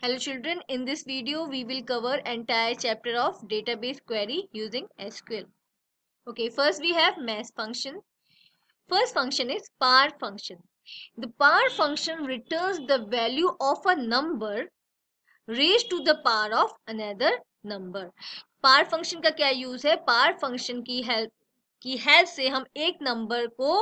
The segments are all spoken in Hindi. Hello children, in this video we will cover entire chapter of database query using SQL. Okay, first we have mass function. First function is power function. The power function returns the value of a number raised to the power of another number. Power function का क्या यूज है? पावर फंक्शन की हेल्प से हम एक नंबर को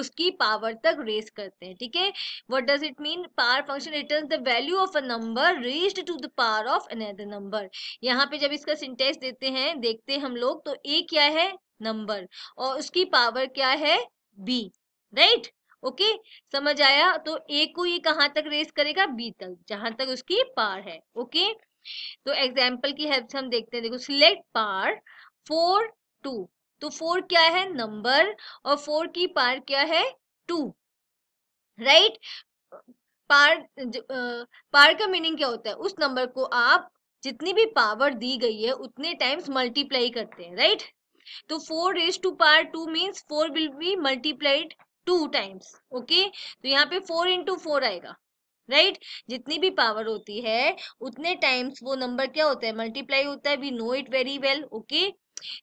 उसकी पावर तक रेस करते हैं. ठीक है, what does it mean? Power function returns the value of a number raised to the power of another number. यहाँ पे जब इसका सिंटेक्स देते हैं, देखते हैं हम लोग, तो ए क्या है? नंबर, और उसकी पावर क्या है? बी. राइट, ओके, समझ आया? तो ए को ये कहाँ तक रेस करेगा? बी तक, जहां तक उसकी पावर है. ओके, तो एग्जाम्पल की हेल्प से हम देखते हैं. देखो, सिलेक्ट पावर 4 2, तो 4 क्या है? नंबर, और 4 की पावर क्या है? 2. राइट, पावर का मीनिंग क्या होता है? उस नंबर को आप जितनी भी पावर दी गई है उतने टाइम्स मल्टीप्लाई करते हैं. राइट, तो 4 raised to power 2 means 4 will be multiplied 2 times. Okay, तो यहाँ पे 4 into 4 आएगा. राइट, जितनी भी पावर होती है उतने टाइम्स वो नंबर क्या होता है? मल्टीप्लाई होता है. We know it very well. Okay,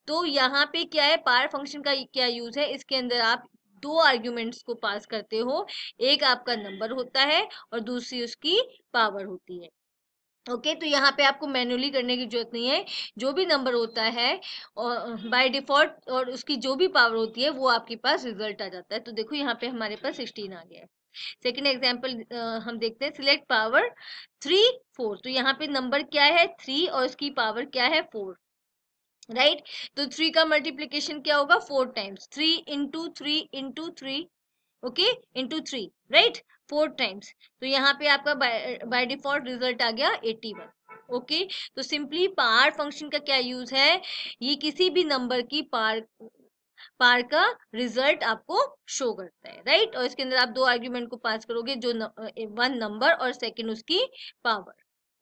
तो यहाँ पे क्या है? पावर फंक्शन का क्या यूज है? इसके अंदर आप 2 आर्ग्यूमेंट्स को पास करते हो. एक आपका नंबर होता है और दूसरी उसकी पावर होती है. ओके, तो यहाँ पे आपको मैन्युअली करने की जरूरत नहीं है. जो भी नंबर होता है और बाय डिफॉल्ट और उसकी जो भी पावर होती है वो आपके पास रिजल्ट आ जाता है. तो देखो, यहाँ पे हमारे पास 16 आ गया है. सेकेंड एग्जाम्पल हम देखते हैं. सिलेक्ट पावर 3 4, तो यहाँ पे नंबर क्या है? 3 और उसकी पावर क्या है? 4. राइट, तो 3 का मल्टीप्लीकेशन क्या होगा? 4 times. 3 into 3 into 3, okay, into 3. Right, 4 times. तो यहाँ पे आपका बाय डिफॉल्ट रिजल्ट आ गया 81. ओके, तो सिंपली पावर फंक्शन का क्या यूज है? ये किसी भी नंबर की पावर का रिजल्ट आपको शो करता है. राइट, और इसके अंदर आप 2 आर्ग्यूमेंट को पास करोगे, जो 1 नंबर और 2nd उसकी power.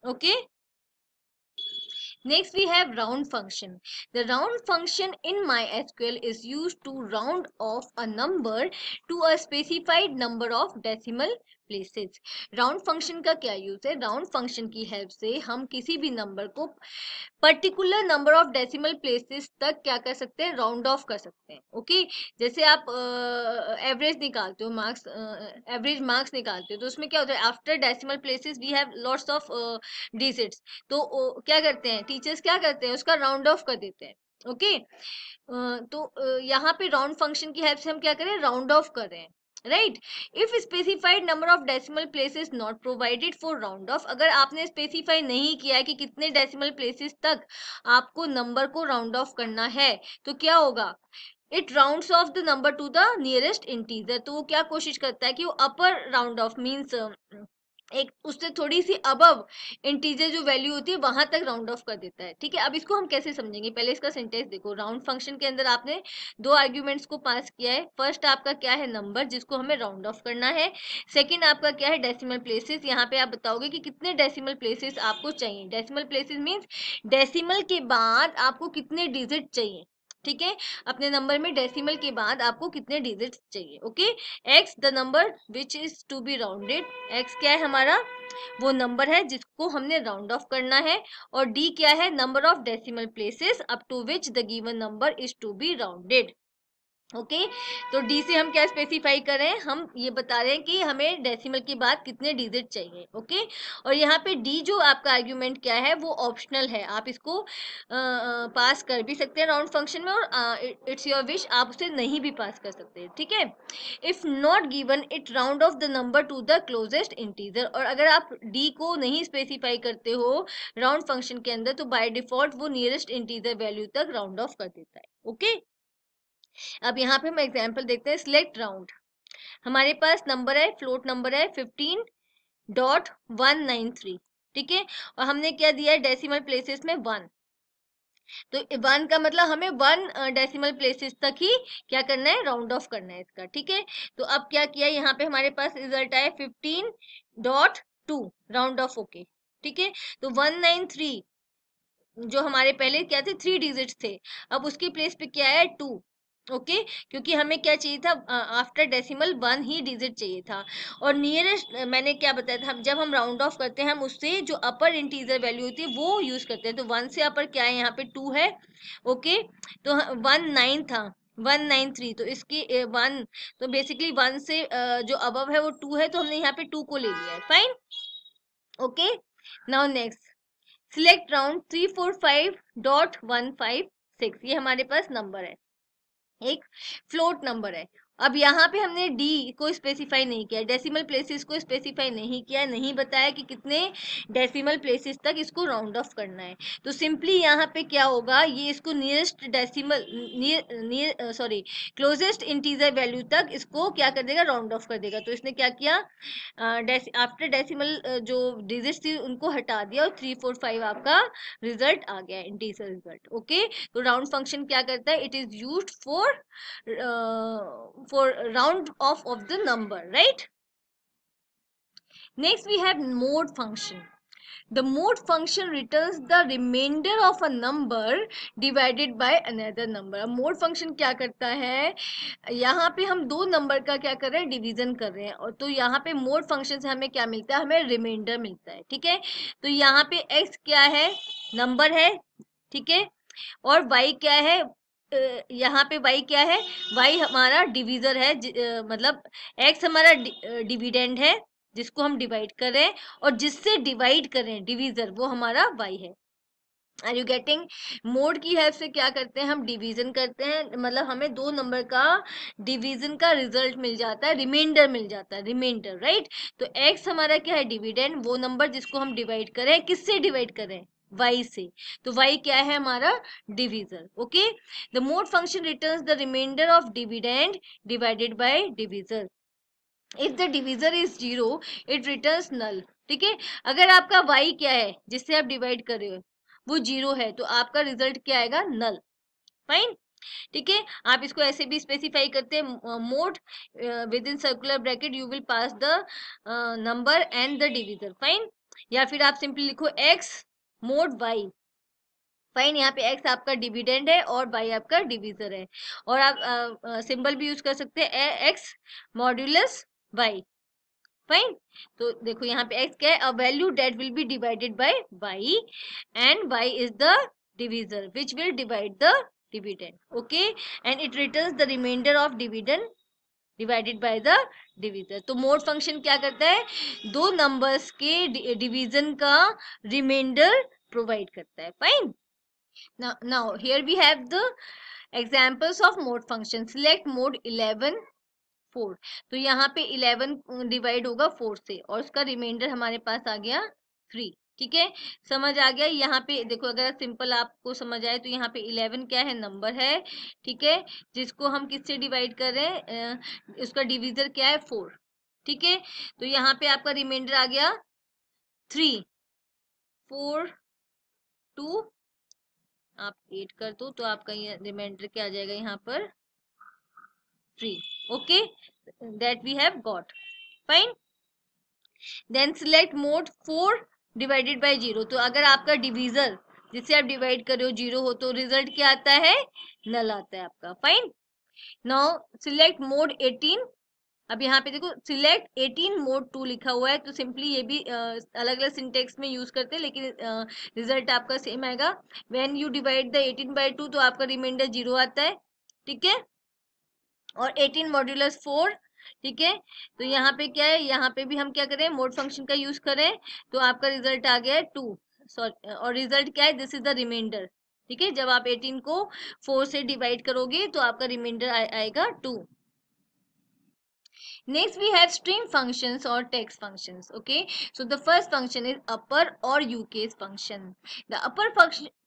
Okay, next we have round function. The round function in MySQL is use to round off a number to a specified number of decimal places. Round function का क्या यूज है? राउंड फंक्शन की हेल्प से हम किसी भी नंबर को particular number of decimal places तक क्या कर सकते हैं? राउंड ऑफ कर सकते हैं. ओके, जैसे आप एवरेज निकालते हो, मार्क्स, एवरेज मार्क्स निकालते हो, तो उसमें क्या होता है? After decimal places we have lots of digits. तो क्या करते हैं टीचर्स? क्या करते हैं? उसका राउंड ऑफ कर देते हैं. ओके, तो यहाँ पे राउंड फंक्शन की हेल्प से हम क्या करें? राउंड ऑफ कर रहे हैं. Right, if specified number of decimal places not provided for round off. अगर आपने स्पेसिफाई नहीं किया है कि कितने डेसिमल प्लेसेस तक आपको नंबर को राउंड ऑफ करना है, तो क्या होगा? It rounds off the number to the nearest integer. तो वो क्या कोशिश करता है कि वो अपर राउंड ऑफ मीन्स एक उससे थोड़ी सी अबव इंटीजर जो वैल्यू होती है वहां तक राउंड ऑफ कर देता है. ठीक है, अब इसको हम कैसे समझेंगे? पहले इसका सिंटेक्स देखो. राउंड फंक्शन के अंदर आपने 2 आर्ग्यूमेंट्स को पास किया है. फर्स्ट आपका क्या है? नंबर, जिसको हमें राउंड ऑफ करना है. सेकंड आपका क्या है? Decimal places. यहाँ पे आप बताओगे कि कितने डेसिमल प्लेसेस आपको चाहिए. डेसिमल प्लेसेस मीन्स डेसिमल के बाद आपको कितने डिजिट चाहिए. ठीक है, अपने नंबर में डेसिमल के बाद आपको कितने डिजिट चाहिए. Okay, x the number which is to be rounded. X क्या है? हमारा वो नंबर है जिसको हमने राउंड ऑफ करना है. और डी क्या है? Number of decimal places up to which the given number is to be rounded. Okay, तो डी से हम क्या स्पेसिफाई कर रहे हैं? हम ये बता रहे हैं कि हमें डेसिमल के बाद कितने डिजिट चाहिए. ओके, और यहाँ पे डी जो आपका आर्ग्यूमेंट क्या है वो ऑप्शनल है. आप इसको पास कर भी सकते हैं राउंड फंक्शन में, और इट्स योर विश, आप उसे नहीं भी पास कर सकते. ठीक है, if not given it round off the number to the closest integer. और अगर आप डी को नहीं स्पेसिफाई करते हो राउंड फंक्शन के अंदर, तो बाय डिफॉल्ट वो नियरेस्ट इंटीजर वैल्यू तक राउंड ऑफ कर देता है. ओके, अब यहाँ पे हम एग्जाम्पल देखते हैं. Select round. हमारे पास नंबर है, फ्लोट नंबर है 15.193. ठीक है, और हमने क्या दिया है? डेसिमल प्लेसेस में 1. तो 1 का मतलब हमें 1 डेसिमल प्लेसेस तक ही क्या करना है? राउंड ऑफ करना है इसका. ठीक है, तो अब क्या किया यहाँ पे? हमारे पास रिजल्ट आया 15.2 राउंड ऑफ. ओके, ठीक है, तो 193 जो हमारे पहले क्या थे? 3 डिजिट थे, अब उसकी प्लेस पे क्या है? 2. ओके क्योंकि हमें क्या चाहिए था आफ्टर डेसिमल 1 ही डिजिट चाहिए था। और नियरेस्ट मैंने क्या बताया था, जब हम राउंड ऑफ करते हैं हम उससे जो अपर इंटीजर वैल्यू होती है वो यूज़ करते हैं। तो 1 से अपर क्या है यहाँ पे 2 है। ओके तो 19 था 193 तो इसकी 1 तो बेसिकली 1 से जो अबव है वो 2 है तो हमने यहाँ पे 2 को ले लिया है। Fine okay now next select round 345.156 ये हमारे पास नंबर है एक फ्लोट नंबर है। अब यहाँ पे हमने डी को स्पेसिफाई नहीं किया डेसिमल प्लेसेस को स्पेसिफाई नहीं किया नहीं बताया कि कितने डेसिमल प्लेसेस तक इसको राउंड ऑफ करना है। तो सिंपली यहाँ पे क्या होगा ये इसको nearest decimal closest integer value तक इसको क्या कर देगा राउंड ऑफ कर देगा। तो इसने क्या किया आफ्टर डेसिमल जो डिजिट थी उनको हटा दिया और 345 आपका रिजल्ट आ गया इंटीजर रिजल्ट। ओके तो राउंड फंक्शन क्या करता है it is used for round off of the number, right? Next we have mod function. The mod function returns the remainder of a number divided by another number. अब mod function क्या करता है यहाँ पे हम दो number का क्या कर रहे हैं division कर रहे हैं और तो यहाँ पे mod function से हमें क्या मिलता है हमें remainder मिलता है। ठीक है तो यहाँ पे x क्या है number है ठीक है और y क्या है यहाँ पे y क्या है y हमारा डिविजर है मतलब x हमारा डिविडेंड है जिसको हम डिवाइड कर रहे हैं और जिससे डिवाइड कर रहे हैं डिविजर वो हमारा y है। आर यू गेटिंग मोड की हेल्प से क्या करते हैं हम डिवीजन करते हैं मतलब हमें दो नंबर का डिवीजन का रिजल्ट मिल जाता है रिमाइंडर मिल जाता है रिमाइंडर राइट। तो x हमारा क्या है डिविडेंड वो नंबर जिसको हम डिवाइड करें किससे डिवाइड करें y से तो y क्या है हमारा divisor. Okay the mod function returns the remainder of dividend divided by divisor if the divisor is 0 it returns null. ठीक है अगर आपका y क्या है जिससे आप डिवाइड कर रहे हो वो 0 है तो आपका रिजल्ट क्या आएगा नल। फाइन ठीक है आप इसको ऐसे भी स्पेसिफाई करते हैं mod within circular bracket you will pass the number and the divisor. Fine या फिर आप सिंपली लिखो x मोड y। फाइन यहाँ पे x आपका डिविडेंड है और y आपका डिविजर है और आप सिंबल भी यूज कर सकते हैं x मॉड्यूलस y। फाइन तो देखो यहाँ पे x क्या है a value that will be divided by y and y is the divisor which will divide the dividend. Okay and it returns the remainder of dividend divided by the divisor. तो मोड फंक्शन क्या करता है दो नंबर्स के डिवीजन का रिमाइंडर प्रोवाइड करता है। Fine now here we have the examples of mod function select mod 11 4 तो यहाँ पे 11 डिवाइड होगा 4 से और उसका रिमाइंडर हमारे पास आ गया 3। ठीक है समझ आ गया यहाँ पे देखो अगर सिंपल आपको समझ आए तो यहाँ पे 11 क्या है नंबर है ठीक है जिसको हम किससे डिवाइड कर रहे हैं उसका डिवीजर क्या है 4। ठीक है तो यहाँ पे आपका रिमाइंडर आ गया 3 4 2 आप 8 कर दो तो आपका ये रिमाइंडर क्या आ जाएगा यहाँ पर 3। Okay that we have got. Fine then select mod 4 divided by 0 तो अगर आपका डिवीजर जिससे आप डिवाइड कर रहे हो 0 हो तो रिजल्ट क्या आता है नल आता है आपका। फाइन नाउ सिलेक्ट मोड 18 अब यहाँ पे देखो सिलेक्ट 18 मोड 2 लिखा हुआ है तो सिंपली ये भी अलग अलग सिंटेक्स में यूज करते हैं लेकिन रिजल्ट आपका सेम आएगा when you divide the 18 by 2 तो आपका रिमाइंडर 0 आता है। ठीक है और 18 मॉड्यूलस 4 ठीक है तो यहाँ पे क्या है यहाँ पे भी हम क्या करें मोड फंक्शन का यूज करें तो आपका रिजल्ट आ गया है 2 सॉरी और रिजल्ट क्या है दिस इज द रिमाइंडर। ठीक है जब आप 18 को 4 से डिवाइड करोगे तो आपका रिमाइंडर आएगा 2। Next we have string functions और text functions. Okay so the first function is upper और ucase function the upper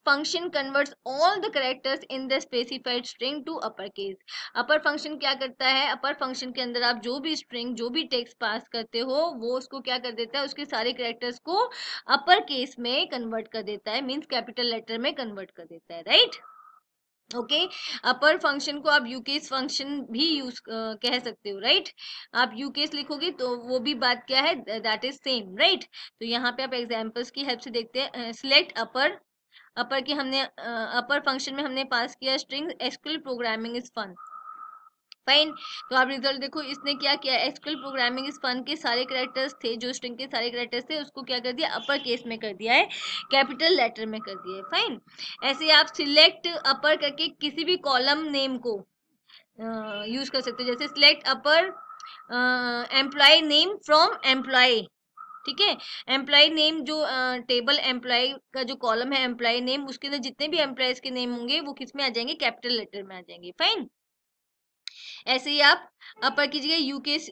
function converts all the characters in the specified string to upper case. Upper function क्या करता है अपर फंक्शन के अंदर आप जो भी स्ट्रिंग जो भी टेक्स्ट पास करते हो वो उसको क्या कर देता है उसके सारे कैरेक्टर्स को अपर केस में कन्वर्ट कर देता है मींस कैपिटल लेटर में कन्वर्ट कर देता है राइट। ओके अपर फंक्शन को आप यूकेस फंक्शन भी यूज कह सकते हो राइट आप यूकेस लिखोगे तो वो भी बात क्या है दैट इज सेम राइट। तो यहाँ पे आप एग्जाम्पल्स की हेल्प से देखते हैं सिलेक्ट अपर अपर की हमने अपर फंक्शन में हमने पास किया string. SQL programming is fun. Fine, तो आप रिजल्ट देखो इसने क्या किया, एसक्यूएल प्रोग्रामिंग इस फन के सारे कैरेक्टर्स थे, जो स्ट्रिंग के सारे कैरेक्टर्स थे उसको क्या कर दिया, अपर केस में कर दिया है, कैपिटल लेटर में कर दिया है। फाइन, ऐसे आप सिलेक्ट अपर करके किसी भी कॉलम नेम को यूज कर सकते हो, जैसे select upper employee name from employee. ठीक है, एम्प्लॉय नेम जो टेबल एम्प्लॉय का जो कॉलम है एम्प्लॉय नेम, उसके अंदर जितने भी एम्प्लॉयज के नेम होंगे वो किस में आ जाएंगे, कैपिटल लेटर में आ जाएंगे। फाइन, ऐसे ही आप अपर कीजिएगा यूकेस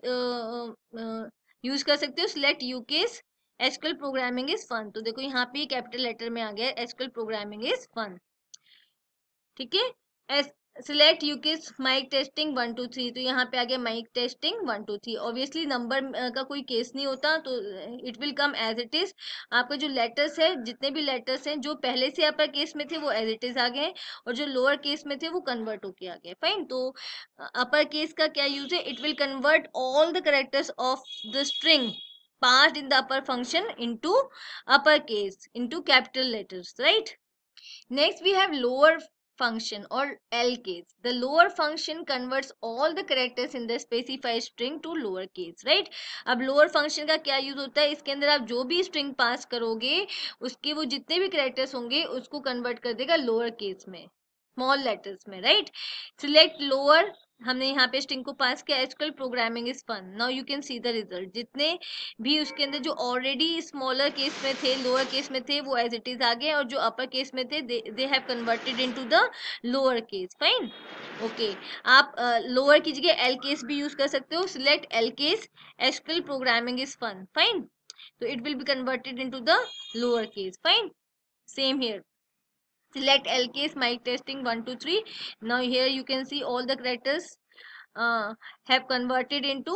यूज कर सकते हो, select ucase SQL programming is fun. तो देखो यहाँ पे कैपिटल लेटर में आ गया एसक्यूएल प्रोग्रामिंग इज फन। ठीक है, सिलेक्ट यूकेस माइक टेस्टिंग 1 2 3, तो यहाँ पे आ गया माइक टेस्टिंग 1 2 3। ऑब्वियसली नंबर का कोई केस नहीं होता, तो it will come as it is. आपका जो लेटर्स है, जितने भी लेटर्स हैं जो पहले से अपर केस में थे वो एज इट इज आ गए, और जो लोअर केस में थे वो कन्वर्ट होके आ गए। फाइन, तो अपर केस का क्या यूज है, it will convert all the characters of the string passed in the upper function into upper case into capital letters. Right, next we have lower function or L case. The lower function converts all the characters in the specified string to lower case, right? अब lower function का क्या यूज होता है, इसके अंदर आप जो भी string pass करोगे उसके वो जितने भी characters होंगे उसको convert कर देगा lower case में, small letters में, right? Select lower, हमने यहाँ पे स्ट्रिंग को पास किया, SQL programming is fun. Now you can see the result, जितने भी उसके अंदर जो ऑलरेडी स्मॉलर केस में थे, लोअर केस में थे वो एज इट इज आ गए, और जो अपर केस में थे they have converted into the lower case. Fine, okay, आप लोअर कीजिए एल केस भी यूज कर सकते हो, select L case SQL programming is fun. Fine, तो it will be converted into the lower case. Fine, same here, select L case mic testing 1 2 3. Now here you can see all the characters have converted into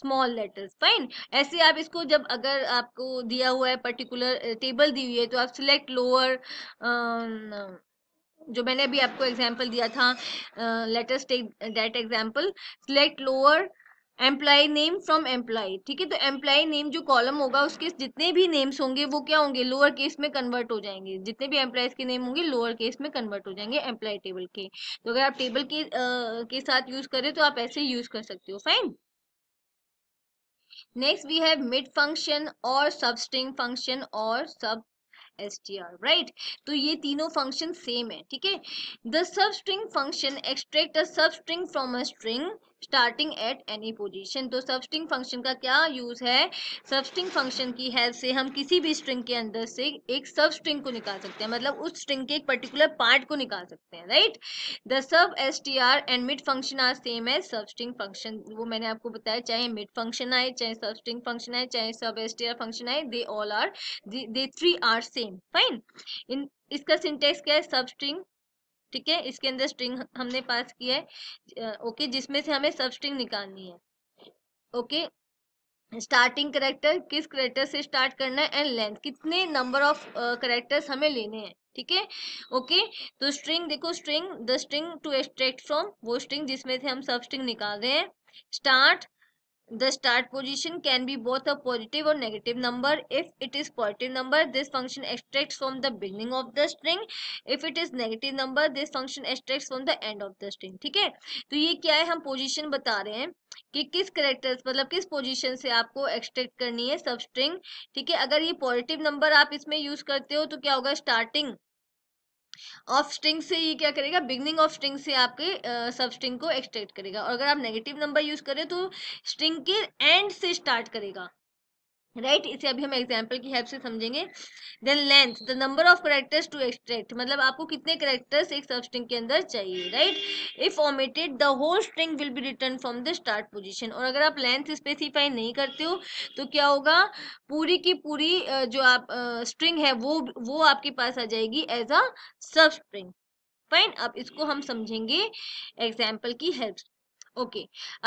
small letters. Fine, ऐसे आप इसको जब अगर आपको दिया हुआ है पर्टिकुलर टेबल दी हुई है तो आप select lower, जो मैंने अभी आपको एग्जाम्पल दिया था, letters take that example, select lower employee name from employee. ठीक है, तो एम्प्लॉय नेम जो कॉलम होगा उसके जितने भी नेम्स होंगे वो क्या होंगे, लोअर केस में कन्वर्ट हो जाएंगे, जितने भी एम्प्लॉयज के नेम होंगे लोअर केस में कन्वर्ट हो जाएंगे एम्प्लॉय टेबल के। तो अगर आप टेबल के साथ यूज करें तो आप ऐसे यूज कर सकते हो। Fine, next we have mid function और सब स्ट्रिंग फंक्शन और सब str, right? तो ये तीनों फंक्शन सेम है। ठीक है, the sub string function extract a substring from a string starting at any position. तो सब स्ट्रिंग फंक्शन का क्या यूज है, सब स्ट्रिंग फंक्शन की हेल्प से हम किसी भी स्ट्रिंग के अंदर से एक सब स्ट्रिंग को निकाल सकते हैं, मतलब उस स्ट्रिंग के एक पर्टिकुलर पार्ट को निकाल सकते हैं। Right, the sub str and mid function are same as substring function. वो मैंने आपको बताया, चाहे मिड फंक्शन आए, चाहे सब स्ट्रिंग फंक्शन आए, चाहे सब str फंक्शन आए, they all are, they three are same. Fine, इन इसका सिंटेक्स क्या है, सब स्ट्रिंग, ठीक है, इसके अंदर स्ट्रिंग हमने पास किया है, ओके, जिसमें से हमें सब स्ट्रिंग निकालनी है। ओके, स्टार्टिंग करेक्टर, किस करेक्टर से स्टार्ट करना है, एंड लेंथ, कितने नंबर ऑफ करेक्टर्स हमें लेने हैं। ठीक है, ओके, तो स्ट्रिंग देखो, string the string to extract from, वो स्ट्रिंग जिसमें से हम सब स्ट्रिंग निकाल रहे हैं। Start, the start position can be both a positive or negative number. If it is positive number, this function extracts from the beginning of the string. If it is negative number, this function extracts from the end of the string. ठीक है, तो ये क्या है, हम पोजीशन बता रहे हैं कि किस कैरेक्टर्स, मतलब किस पोजीशन से आपको एक्सट्रैक्ट करनी है सब स्ट्रिंग। ठीक है, अगर ये पॉजिटिव नंबर आप इसमें यूज करते हो तो क्या होगा, स्टार्टिंग ऑफ स्ट्रिंग से ये क्या करेगा, बिगनिंग ऑफ स्ट्रिंग से आपके सब स्ट्रिंग को एक्सट्रैक्ट करेगा। और अगर आप नेगेटिव नंबर यूज करें तो स्ट्रिंग के एंड से स्टार्ट करेगा। राइट, इसे अभी हम एग्जांपल की हेल्प से समझेंगे। Then length, the number of characters to extract, मतलब आपको कितने कैरेक्टर्स एक सब स्ट्रिंग के अंदर चाहिए। Right, if omitted the whole string will be return from the start position. और अगर आप लेंथ स्पेसिफाई नहीं करते हो तो क्या होगा, पूरी की पूरी जो आप स्ट्रिंग है वो आपके पास आ जाएगी एज अ सब स्ट्रिंग। फाइन, अब इसको हम समझेंगे एग्जाम्पल की हेल्प। ओके,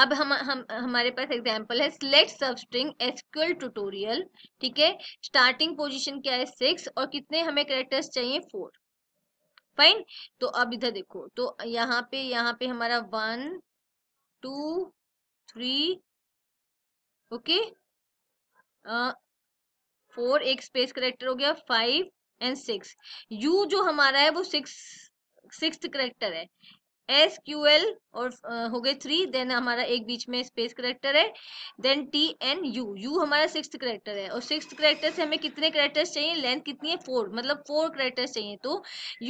अब हमारे पास एग्जांपल है, select substring SQL tutorial. ठीक है, स्टार्टिंग पोजीशन क्या है 6 और कितने हमें कैरेक्टर्स चाहिए 4। फाइन, तो अब इधर देखो, तो यहाँ पे हमारा 1 2 3 ओके 4, एक स्पेस कैरेक्टर हो गया, 5 एंड 6। यू जो हमारा है वो 6th करेक्टर है। SQL और हो गए 3, देन हमारा एक बीच में स्पेस करेक्टर है, देन T एंड U हमारा 6th करेक्टर है। और 6th करेक्टर से हमें कितने करेक्टर्स चाहिए, लेंथ कितनी है 4, मतलब 4 करेक्टर्स चाहिए। तो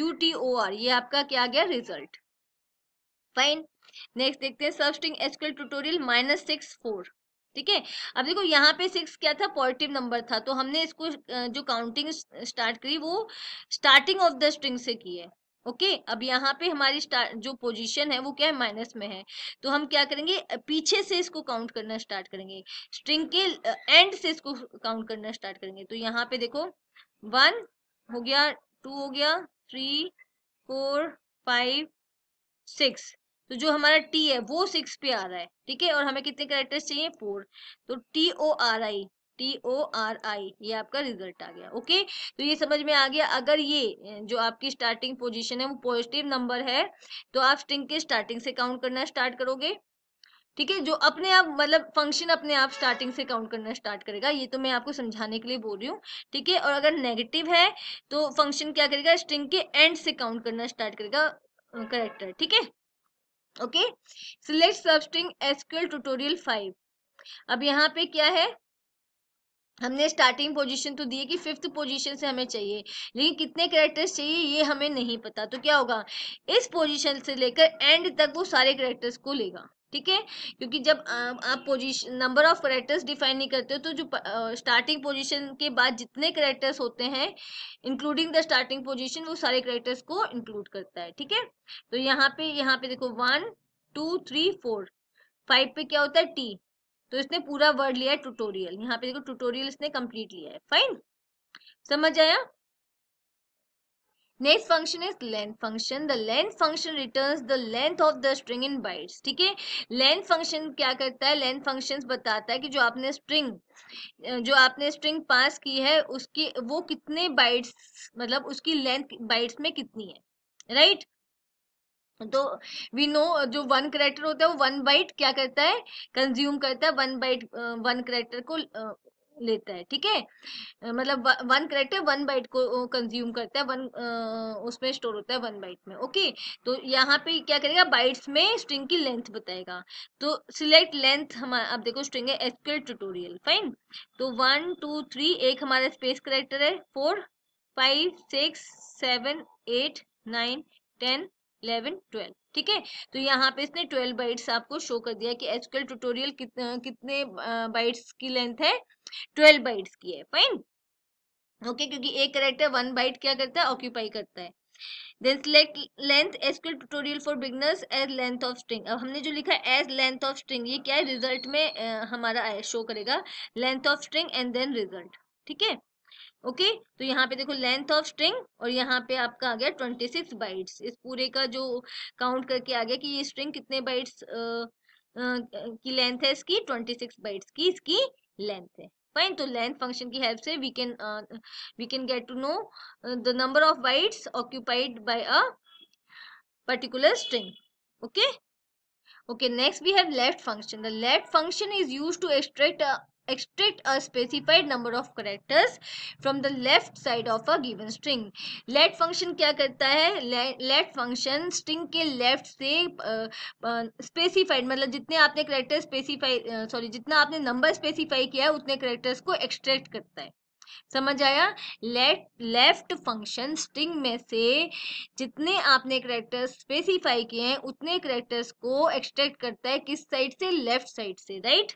UTOR ये आपका क्या गया रिजल्ट। फाइन, नेक्स्ट देखते हैं सर्चिंग SQL ट्यूटोरियल -64। ठीक है, अब देखो यहाँ पे 6 क्या था, पॉजिटिव नंबर था, तो हमने इसको जो काउंटिंग स्टार्ट करी वो स्टार्टिंग ऑफ द स्ट्रिंग से की है। ओके अब यहाँ पे हमारी जो पोजीशन है वो क्या है, माइनस में है, तो हम क्या करेंगे पीछे से इसको काउंट करना स्टार्ट करेंगे, स्ट्रिंग के एंड से इसको काउंट करना स्टार्ट करेंगे। तो यहाँ पे देखो 1 हो गया, 2 हो गया, 3, 4, 5, 6, तो जो हमारा टी है वो 6 पे आ रहा है। ठीक है, और हमें कितने कैरेक्टर्स चाहिए 4, तो TORI ये आपका रिजल्ट आ गया। ओके तो ये समझ में आ गया, अगर ये जो आपकी स्टार्टिंग पोजीशन है वो पॉजिटिव नंबर है तो आप स्ट्रिंग के स्टार्टिंग से काउंट करना स्टार्ट करोगे। ठीक है, जो अपने आप मतलब फंक्शन अपने आप स्टार्टिंग से काउंट करना स्टार्ट करेगा, ये तो मैं आपको समझाने के लिए बोल रही हूँ। ठीक है, और अगर नेगेटिव है तो फंक्शन क्या करेगा, स्ट्रिंग के एंड से काउंट करना स्टार्ट करेगा कैरेक्टर। ठीक है, okay select substring SQL tutorial 5। अब यहाँ पे क्या है, हमने स्टार्टिंग पोजीशन तो दी है कि 5th पोजीशन से हमें चाहिए, लेकिन कितने कैरेक्टर्स चाहिए ये हमें नहीं पता, तो क्या होगा इस पोजीशन से लेकर एंड तक वो सारे कैरेक्टर्स को लेगा। ठीक है, क्योंकि जब आप position number of characters define नहीं करते हो तो जो स्टार्टिंग पोजीशन के बाद जितने कैरेक्टर्स होते हैं इंक्लूडिंग द स्टार्टिंग पोजीशन वो सारे कैरेक्टर्स को इंक्लूड करता है। ठीक है, तो यहाँ पे देखो 1, 2, 3, 4, 5 पे क्या होता है टी, तो इसने पूरा वर्ड लिया है ट्यूटोरियल। यहाँ पे देखो ट्यूटोरियल इसने कंप्लीट लिया है। फाइन, समझ आया। Next function is length function. The length function returns the length of the string in bytes. ठीक है, लेंथ फंक्शन क्या करता है, लेंथ फंक्शन बताता है कि जो आपने स्ट्रिंग पास की है उसकी वो कितने बाइट्स, मतलब उसकी लेंथ बाइट्स में कितनी है। राइट, तो वी नो जो 1 करेक्टर होता है वो 1 बाइट क्या करता है, कंज्यूम करता है, 1 बाइट 1 करेक्टर को लेता है। ठीक है, मतलब 1 करेक्टर 1 बाइट को कंज्यूम करता है, 1 उसमें स्टोर होता है 1 बाइट में। ओके तो यहाँ पे क्या करेगा, बाइट्स में स्ट्रिंग की लेंथ बताएगा। तो सिलेक्ट लेंथ हमारा, अब देखो स्ट्रिंग है SQL ट्यूटोरियल। फाइन, तो 1, 2, 3 एक हमारा स्पेस करेक्टर है, 4, 5, 6, 7, 8, 9, 10, 11, 12। ठीक है, तो यहाँ पे इसने 12 बाइट्स आपको शो कर दिया कि SQL ट्यूटोरियल कितने बाइट्स की लेंथ है, 12 बाइट्स की है। फाइन, ओके क्योंकि एक कैरेक्टर 1 बाइट क्या करता है, ऑक्यूपाई करता है। Then select length SQL tutorial for beginners as length of string. अब हमने जो लिखा है एज लेंथ ऑफ स्ट्रिंग, ये क्या है रिजल्ट में हमारा शो करेगा, length of string and then result. ठीक है, ओके तो यहाँ पे देखो लेंथ ऑफ स्ट्रिंग, और यहाँ पे आपका आ गया 26 बाइट्स। इस पूरे का जो काउंट करके आ गया कि ये स्ट्रिंग कितने बाइट्स की लेंथ है, इसकी 26 बाइट्स की इसकी लेंथ है। फाइन, तो लेंथ फंक्शन की हेल्प से we can get to know the number of bytes occupied by a particular string. Okay next we have left function. The left function is used to extract a specified number of characters from the left side of a given string. let function क्या करता है, let function string के left से specified, मतलब जितने आपने characters जितना आपने number specify किया है उतने characters को extract करता है। समझ आया, लेफ्ट फंक्शन स्ट्रिंग में से जितने आपने कैरेक्टर्स स्पेसिफाई किए हैं उतने कैरेक्टर्स को एक्सट्रैक्ट करता है, किस साइड से, लेफ्ट साइड से। राइट,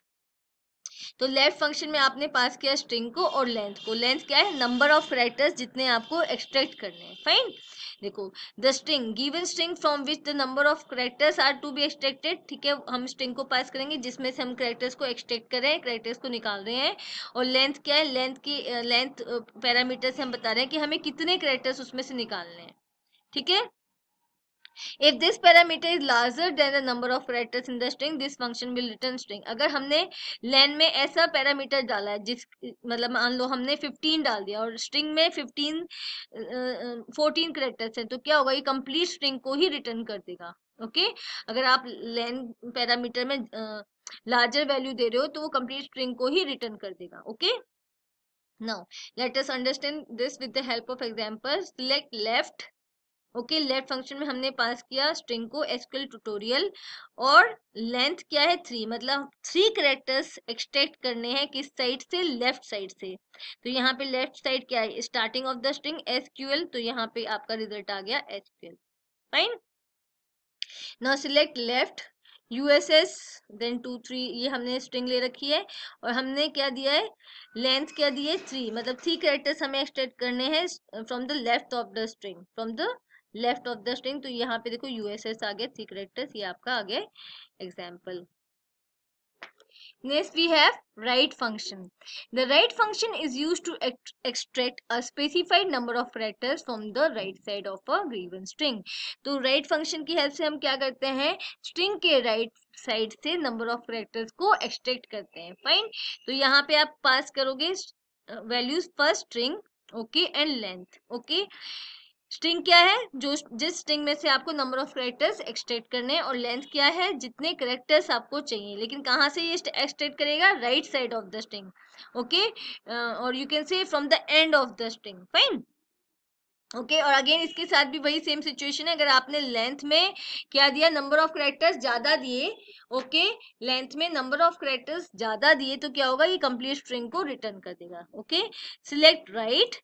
तो लेफ्ट फंक्शन में आपने पास किया स्ट्रिंग को और लेंथ को। लेंथ क्या है, नंबर ऑफ कैरेक्टर्स जितने आपको एक्सट्रैक्ट करने हैं। फाइन, देखो the string given string from which the number of characters are to be extracted. ठीक है, हम स्ट्रिंग को पास करेंगे जिसमें से हम कैरेक्टर्स को एक्सट्रैक्ट कर रहे हैं, कैरेक्टर्स को निकाल रहे हैं। और लेंथ क्या है, लेंथ पैरामीटर से हम बता रहे हैं कि हमें कितने कैरेक्टर्स उसमें से निकालने हैं। ठीक है, If this parameter is larger than the number of characters in the string, this function will return string. अगर हमने len में ऐसा पैरामीटर डाला है जिस मतलब मान लो हमने 15 डाल दिया और स्ट्रिंग में 14 कैरेक्टर्स हैं, तो क्या होगा, ये कंप्लीट स्ट्रिंग को ही रिटर्न कर देगा। ओके अगर आप len पैरामीटर में लार्जर वैल्यू दे रहे हो तो वो कंप्लीट स्ट्रिंग को ही रिटर्न कर देगा। Okay Now let us understand this with the help of examples. Select left. Okay left function में हमने पास किया स्ट्रिंग को एसक्यूएल ट्यूटोरियल और लेंथ क्या है 3 मतलब 3 कैरेक्टर्स एक्सट्रैक्ट करने हैं किस साइड से लेफ्ट साइड से तो यहाँ पे लेफ्ट साइड क्या है starting of the string SQL तो यहाँ पे आपका रिजल्ट आ गया SQL fine now select left USS then 2 3 ये हमने स्ट्रिंग ले रखी है और हमने क्या दिया है लेंथ क्या दी है 3 मतलब 3 कैरेक्टर्स हमें एक्सट्रैक्ट करने हैं from the left of the string from the left of the string तो यहाँ पे देखो यूएसएस आ गया 3 कैरेक्टर्स ये आपका आ गया example next we have right function the right function is used to extract a specified number of characters from the right side of a given string तो राइट फंक्शन की हेल्प से हम क्या करते हैं स्ट्रिंग के राइट साइड से नंबर ऑफ कैरेक्टर्स को एक्सट्रैक्ट करते हैं फाइन तो यहाँ पे आप पास करोगे values first string okay and length okay string क्या है जो जिस स्ट्रिंग में से आपको नंबर ऑफ कैरेक्टर्स एक्सट्रैक्ट करने हैं और लेंथ क्या है जितने कैरेक्टर्स आपको चाहिए लेकिन कहाँ से ये एक्सट्रैक्ट करेगा right side of the string okay और you can say from the end of the string fine okay और अगेन इसके साथ भी वही सेम सिचुएशन है अगर आपने लेंथ में क्या दिया नंबर ऑफ कैरेक्टर्स ज्यादा दिए ओके लेंथ में नंबर ऑफ कैरेक्टर्स ज्यादा दिए तो क्या होगा ये कंप्लीट स्ट्रिंग को रिटर्न कर देगा okay select right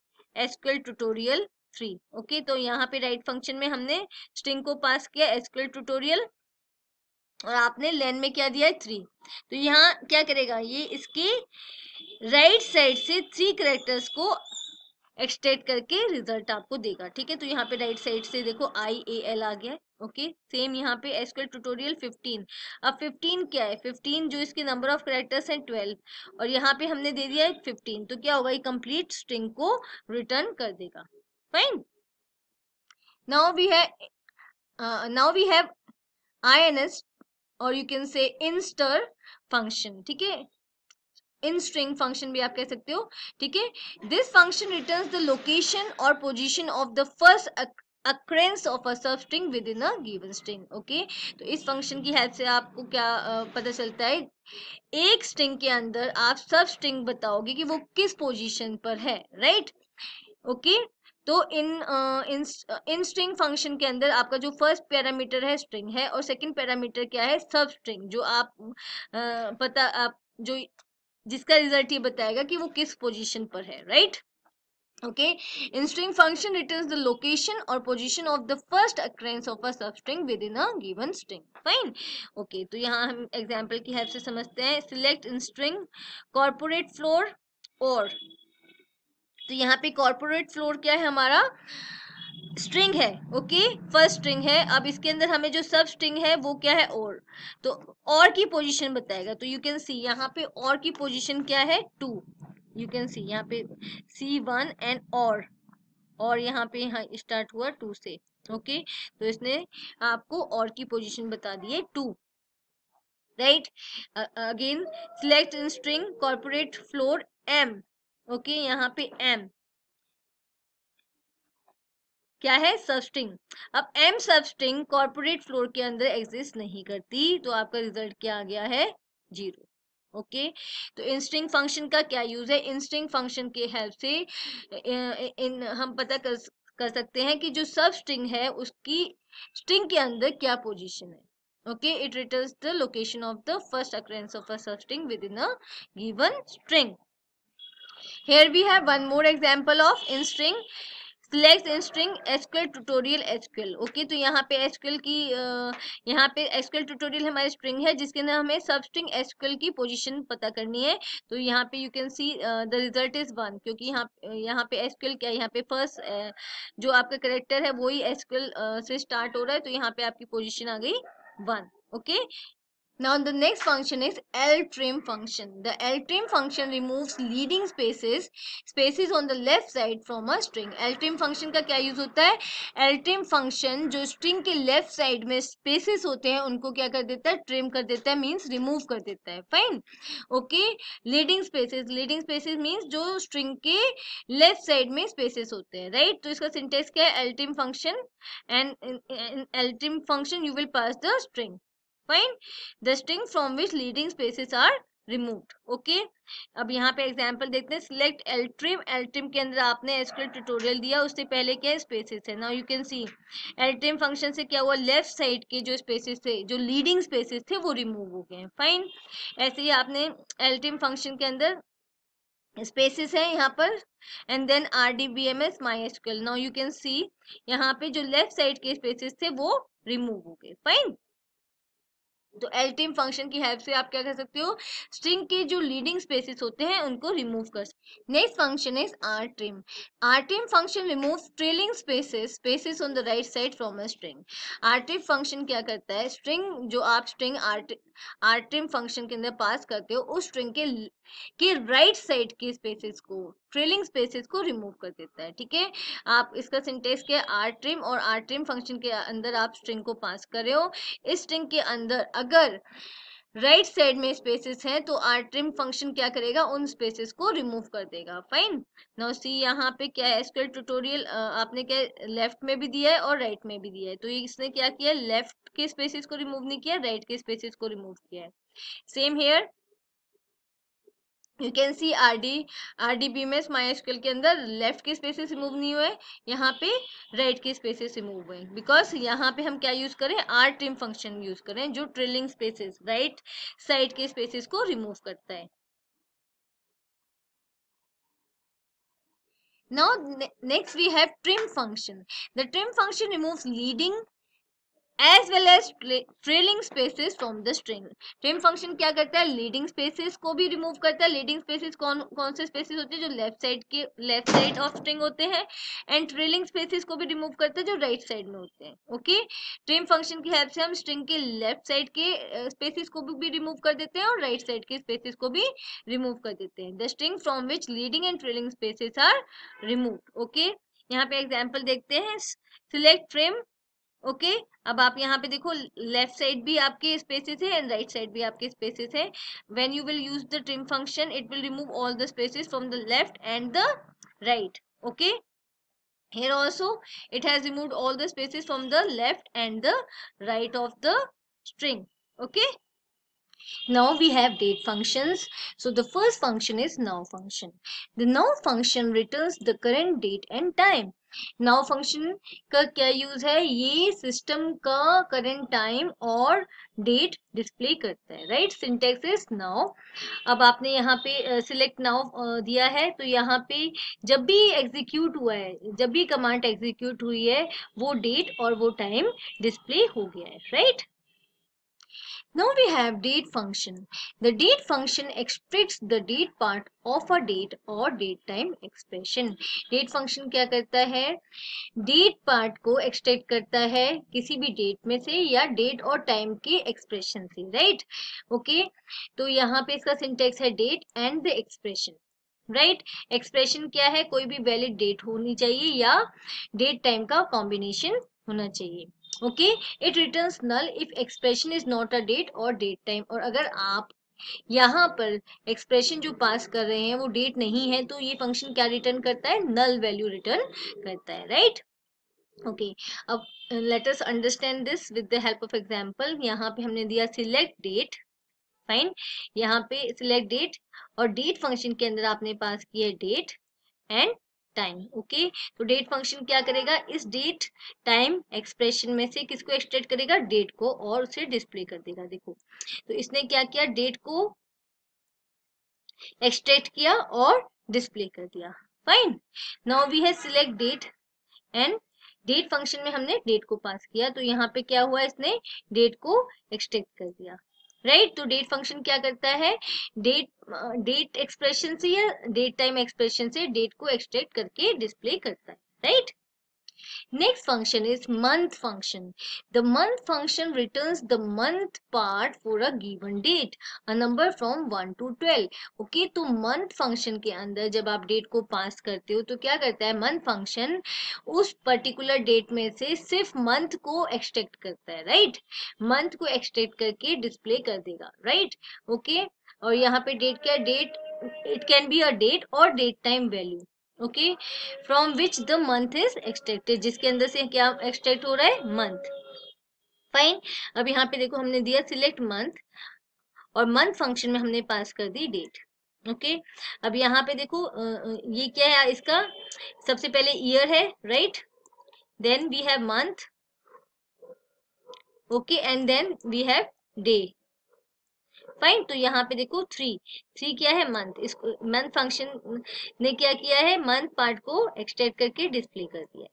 SQL tutorial 3 okay तो यहाँ पे राइट फंक्शन में हमने स्ट्रिंग को पास किया एसक्यूएल ट्यूटोरियल और आपने लेन में क्या दिया है 3 तो यहाँ क्या करेगा ये इसके राइट साइड से 3 कैरेक्टर्स को एक्सट्रैक्ट करके रिजल्ट आपको देगा ठीक है तो यहाँ पे राइट साइड से देखो IAL आ गया ओके सेम यहाँ पे एसक्यूएल ट्यूटोरियल 15 अब 15 क्या है 15 जो इसके नंबर ऑफ कैरेक्टर्स हैं 12 और यहाँ पे हमने दे दिया है 15 तो क्या होगा ये कंप्लीट स्ट्रिंग को रिटर्न कर देगा Fine. Now we have INS or you can say instar function. ठीक है इन स्ट्रिंग फंक्शन भी आप कह सकते हो ठीक है this function returns the location और position of the first occurrence of a substring within a given string, okay? तो इस फंक्शन की हेल्प से आपको क्या पता चलता है एक स्ट्रिंग के अंदर आप सब स्ट्रिंग बताओगे कि वो किस पोजिशन पर है राइट ओके तो इन स्ट्रिंग फंक्शन के अंदर आपका जो फर्स्ट पैरामीटर है स्ट्रिंग है और सेकंड पैरामीटर क्या है सब स्ट्रिंग जो आप पता आप जो जिसका रिजल्ट ये बताएगा कि वो किस पोजीशन पर है right okay in string function returns the location और position of the first occurrence of a substring within a given string fine okay तो यहाँ हम एग्जाम्पल की हेल्प से समझते हैं select in string corporate floor और तो यहाँ पे कॉर्पोरेट फ्लोर क्या है हमारा स्ट्रिंग है ओके फर्स्ट स्ट्रिंग है अब इसके अंदर हमें जो सब स्ट्रिंग है वो क्या है और तो और की पोजीशन बताएगा तो यू कैन सी यहाँ पे और की पोजीशन क्या है 2 यू कैन सी यहाँ पे C1 एंड और यहाँ पे हाँ स्टार्ट हुआ 2 से ओके तो इसने आपको और की पोजीशन बता दी है 2 right again select in string corporate floor M okay यहाँ पे M क्या है सबस्ट्रिंग अब M सबस्ट्रिंग कॉर्पोरेट फ्लोर के अंदर एग्जिस्ट नहीं करती तो आपका रिजल्ट क्या आ गया है 0 ओके तो इंस्ट्रिंग फंक्शन का क्या यूज है इंस्ट्रिंग फंक्शन के हेल्प से हम पता कर सकते हैं कि जो सबस्ट्रिंग है उसकी स्ट्रिंग के अंदर क्या पोजीशन है okay it returns the location of the first occurrence of a substring within a given string Here we have one more example of in string. Select in string SQL tutorial SQL. Okay, तो यहाँ पे SQL की यहाँ पे SQL tutorial हमारी string है जिसके अंदर हमें substring SQL की position पता करनी है तो यहाँ पे you can see the result is 1 क्योंकि यहाँ पे SQL क्या यहाँ पे first जो आपका character है वो ही SQL से start हो रहा है तो यहाँ पे आपकी position आ गई 1 okay. Now the next function is ltrim function. The ltrim function removes leading spaces on the left side from a string. ltrim function का क्या यूज होता है ltrim function जो string के left side में spaces होते हैं उनको क्या कर देता है trim कर देता है means remove कर देता है fine. Okay leading spaces means जो string के left side में spaces होते हैं right तो इसका syntax क्या है ltrim function and in ltrim function you will pass the string. Find the string from which leading spaces are removed. Okay, अब यहाँ पे एग्जांपल देखते हैं. सिलेक्ट एल्ट्रिम, एल्ट्रिम के अंदर आपने एसक्यूएल ट्यूटोरियल दिया, उससे पहले क्या स्पेसेस है. Now you can see एल्ट्रिम function से क्या हुआ, लेफ्ट साइड के जो स्पेसेस थे, जो लीडिंग स्पेसेस थे वो रिमूव हो गए हैं. फाइन, ऐसे ही आपने एल्ट्रिम फंक्शन के अंदर स्पेसेस है यहाँ पर. And then RDBMS MySQL. Now you can see यहाँ पे जो लेफ्ट साइड के स्पेसेस थे वो रिमूव हो गए. फाइन, तो एल्ट्रिम फंक्शन की हेल्प से आप क्या कर सकते हो, स्ट्रिंग के जो लीडिंग स्पेसेस होते हैं उनको रिमूव कर सकते. Next function is rtrim. Rtrim function remove trailing spaces on the right side from a string. Rtrim function क्या करता है, स्ट्रिंग जो आप स्ट्रिंग आरट्रिम फंक्शन के अंदर पास करते हो उस स्ट्रिंग के राइट साइड के स्पेसेस को, ट्रेलिंग स्पेसेस को रिमूव कर देता है. ठीक है, आप इसका सिंटेक्स क्या है, आरट्रिम, और आरट्रिम फंक्शन के अंदर आप स्ट्रिंग को पास कर रहे हो. इस स्ट्रिंग के अंदर अगर राइट साइड में स्पेसेस हैं तो आरट्रिम फंक्शन क्या करेगा, उन स्पेसेस को रिमूव कर देगा. फाइन, नाउ सी यहाँ पे क्या है, एसक्यूएल ट्यूटोरियल आपने क्या लेफ्ट में भी दिया है और राइट में भी दिया है, तो ये इसने क्या किया, लेफ्ट के स्पेसेस को रिमूव नहीं किया, राइट के स्पेसेस को रिमूव किया है. Same here you can see RDBMS MySQL के अंदर लेफ्ट के स्पेसेस रिमूव नहीं हुए, यहाँ पे राइट के स्पेसेस रिमूव हुए, बिकॉज यहाँ पे हम क्या यूज करें, आरट्रिम फंक्शन यूज करें जो ट्रेलिंग स्पेसेस, राइट साइड के स्पेसेस को रिमूव करता है. Now next we have trim function. The trim function removes leading as well as trailing spaces from the string. Trim function क्या करता है, leading spaces को भी remove करता है. leading spaces कौन से spaces होते हैं, जो left side of string होते हैं, and trailing spaces को भी remove करता है जो right side में होते हैं. Okay, trim function की help से हम string के left side के spaces को भी remove कर देते हैं और right side के spaces को भी remove कर देते हैं. The string from which leading and trailing spaces are removed. Okay, यहाँ पे example देखते हैं. Select trim. ओके अब आप यहाँ पे देखो, लेफ्ट साइड भी आपके स्पेसेस है एंड राइट साइड भी आपके स्पेसेस है. When you will use the trim function it will remove all the spaces from the left and the right. Okay here also it has removed all the spaces from the left and the right of the string. Okay now we have date functions. So the first function is now function. The now function returns the current date and time. now function का क्या यूज है, ये सिस्टम का current time और date display करता है. right, syntax is now. अब आपने यहाँ पे select now दिया है, तो यहाँ पे जब भी execute हुआ है, जब भी command execute हुई है वो date और वो time display हो गया है. right, now we have date function. The date function extracts the date part of a date or date time expression. date function क्या करता है, date part को extract करता है किसी भी date में से या date और time के expression से. right, okay, तो यहाँ पे इसका syntax है date and the expression. right, expression क्या है, कोई भी valid date होनी चाहिए या date time का combination होना चाहिए. Okay it returns null if expression is not a date और डेट टाइम. और अगर आप यहाँ पर एक्सप्रेशन जो पास कर रहे हैं वो डेट नहीं है तो ये फंक्शन क्या रिटर्न करता है, नल वैल्यू रिटर्न करता है. राइट ओके अब let us understand this with the help of example. यहाँ पे हमने दिया सिलेक्ट डेट. फाइन, यहाँ पे सिलेक्ट डेट और डेट फंक्शन के अंदर आपने पास किया डेट एंड टाइम. ओके तो डेट फंक्शन क्या करेगा, इस डेट टाइम एक्सप्रेशन में से किसको एक्सट्रैक्ट करेगा, डेट को, और उसे डिस्प्ले कर देगा. देखो तो इसने क्या किया, डेट को एक्सट्रैक्ट किया और डिस्प्ले कर दिया. Fine, now we have select date and date function में हमने डेट को पास किया, तो यहाँ पे क्या हुआ, इसने डेट को एक्सट्रैक्ट कर दिया. राइट तो डेट फंक्शन क्या करता है, डेट एक्सप्रेशन से या डेट टाइम एक्सप्रेशन से डेट को एक्सट्रैक्ट करके डिस्प्ले करता है. Right next function is month function. The month function returns the month part for a given date a number from 1 to 12. Okay तो मंथ फंक्शन के अंदर जब आप डेट को पास करते हो तो क्या करता है, मंथ फंक्शन उस पर्टिकुलर डेट में से सिर्फ मंथ को एक्सट्रैक्ट करता है. राइट मंथ को एक्सट्रैक्ट करके डिस्प्ले कर देगा. राइट ओके और यहाँ पे डेट क्या, date it can be a date और date time value. Okay from which the month is extracted, जिसके अंदर से क्या एक्सट्रैक्ट हो रहा है, मंथ. फाइन अब यहाँ पे देखो हमने दिया सिलेक्ट मंथ और मंथ फंक्शन में हमने पास कर दी डेट। ओके, अब यहाँ पे देखो ये क्या है, इसका सबसे पहले ईयर है, right, then we have month, okay, and then we have day. Fine, तो यहाँ पे देखो थ्री क्या है, मंथ। इस मंथ फंक्शन ने क्या किया है, मंथ पार्ट को एक्सट्रैक्ट करके डिस्प्ले कर दिया,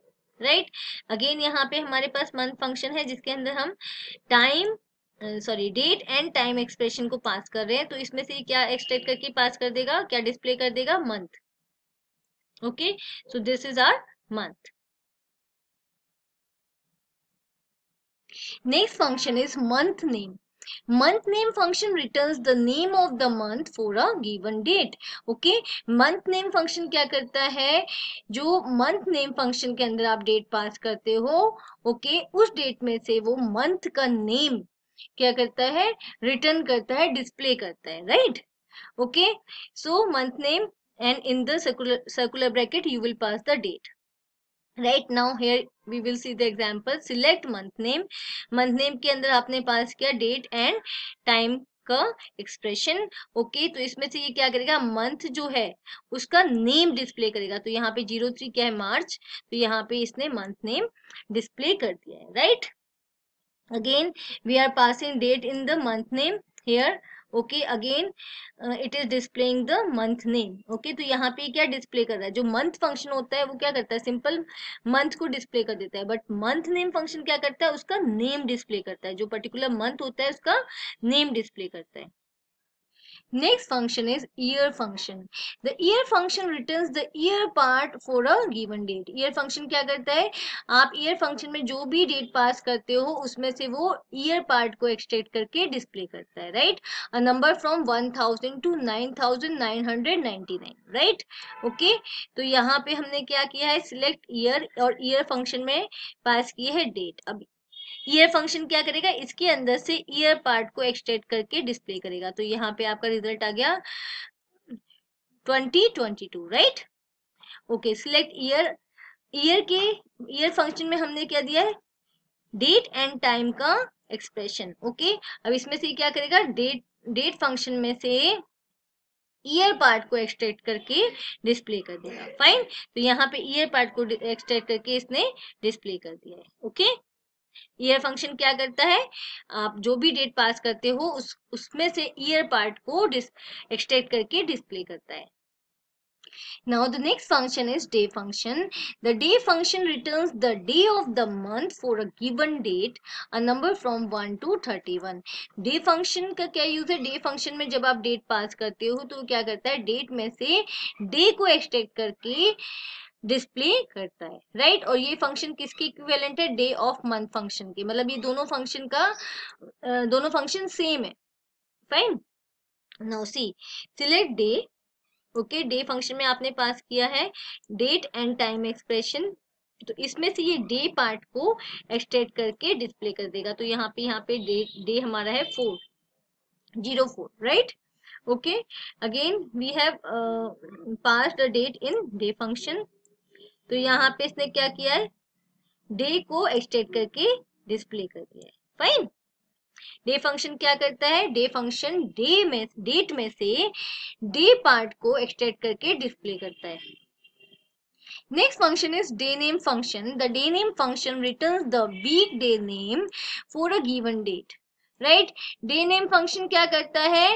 राइट। अगेन यहाँ पे हमारे पास मंथ फंक्शन है जिसके अंदर हम time, sorry, date and time expression को पास कर रहे हैं, तो इसमें से क्या एक्सट्रैक्ट करके पास कर देगा, क्या डिस्प्ले कर देगा, month. Okay, so this is our month. Next function is month name. month name function returns the name of the month for a given date. Okay, month name function क्या करता है, जो month name function के अंदर आप date pass करते हो, okay, उस date में से वो month का name क्या करता है, return करता है, display करता है, right? Okay, so month name and in the circular bracket you will pass the date. Right, now here we will see the example. Select month name. Month name के अंदर आपने पास किया date and time का expression. Okay, तो इसमें से ये क्या करेगा, month जो है उसका name display करेगा। तो यहाँ पे 03 क्या है, मार्च, तो यहाँ पे इसने month name display कर दिया है, right? Again we are passing date in the month name here. Okay, again it is displaying the month name. Okay, तो यहाँ पे क्या डिस्प्ले कर रहा है, जो मंथ फंक्शन होता है वो क्या करता है, सिंपल मंथ को डिस्प्ले कर देता है, बट मंथ नेम फंक्शन क्या करता है, उसका नेम डिस्प्ले करता है, जो पर्टिकुलर मंथ होता है उसका नेम डिस्प्ले करता है। Next function is year function. The year function returns the year part for a given date. Year function क्या करता है, आप ईयर फंक्शन में जो भी डेट पास करते हो उसमें से वो ईयर पार्ट को एक्सट्रैक्ट करके डिस्प्ले करता है, right. A number from 1000 to 9999, right. Okay, तो यहाँ पे हमने क्या किया है, सिलेक्ट ईयर और ईयर फंक्शन में पास किया है डेट। अब ईयर फंक्शन क्या करेगा, इसके अंदर से ईयर पार्ट को एक्सट्रैक्ट करके डिस्प्ले करेगा। तो यहाँ पे आपका रिजल्ट आ गया 2022, right. Okay, select year, year के ईयर फंक्शन में हमने क्या दिया है, डेट एंड टाइम का एक्सप्रेशन। ओके, अब इसमें से क्या करेगा, डेट फंक्शन में से ईयर पार्ट को एक्सट्रैक्ट करके डिस्प्ले कर देगा। फाइन, तो यहाँ पे ईयर पार्ट को एक्सट्रैक्ट करके इसने डिस्प्ले कर दिया है। ओके, ईयर फंक्शन क्या करता है, आप जो भी डेट पास करते हो उसमें से ईयर पार्ट को एक्सट्रैक्ट करके डिस्प्ले करता है। Now the next function is day function. The day function returns the day of the month for a given date, a number from 1 to 31. Day function का क्या यूज है, day function में जब आप date pass करते हो तो क्या करता है, date में से day को extract करके डिस्प्ले करता है, राइट। और ये फंक्शन किसके इक्विवेलेंट है, डे ऑफ मंथ फंक्शन के, मतलब ये दोनों फंक्शन सेम है। Fine, now see, select day. Okay, day function में आपने पास किया है डेट एंड टाइम एक्सप्रेशन, तो इसमें से ये डे पार्ट को एक्सट्रैक्ट करके डिस्प्ले कर देगा। तो यहाँ पे डे हमारा है 404, right. Okay, again we have passed the date in day function, तो यहाँ पे इसने क्या किया है, डे को एक्सट्रैक्ट करके डिस्प्ले कर दिया है। फाइन, डे फंक्शन क्या करता है, डे फंक्शन डेट में से डे पार्ट को एक्सट्रैक्ट करके डिस्प्ले करता है। Next function is day name function. The day name function returns the weekday name for a given date, right? Day name function क्या करता है,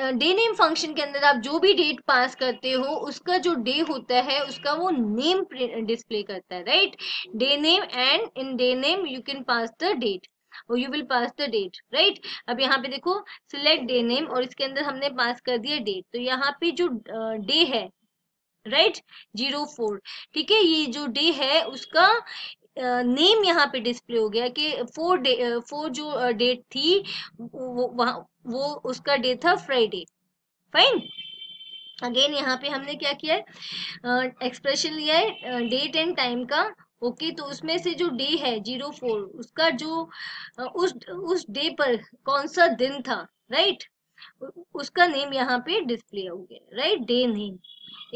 डे नेम फंक्शन के अंदर आप जो भी डेट पास करते हो उसका जो डे होता है उसका वो नेम डिस्प्ले करता है, right. Day name and in day name you can pass the date और you will pass the date, right. अब यहाँ पे देखो, सिलेक्ट डे नेम और इसके अंदर हमने पास कर दिया डेट। तो यहाँ पे जो डे है, राइट, 04, ठीक है, ये जो डे है उसका नेम यहाँ पे डिस्प्ले हो गया कि 4 जो डेट थी वो उसका डे था फ्राइडे। फाइन, अगेन यहाँ पे हमने क्या किया है, एक्सप्रेशन लिया है डेट एंड टाइम का। ओके, तो उसमें से जो डे है 04 उसका जो उस डे पर कौन सा दिन था, राइट, उसका नेम यहाँ पे डिस्प्ले हो गया, राइट। डे नेम,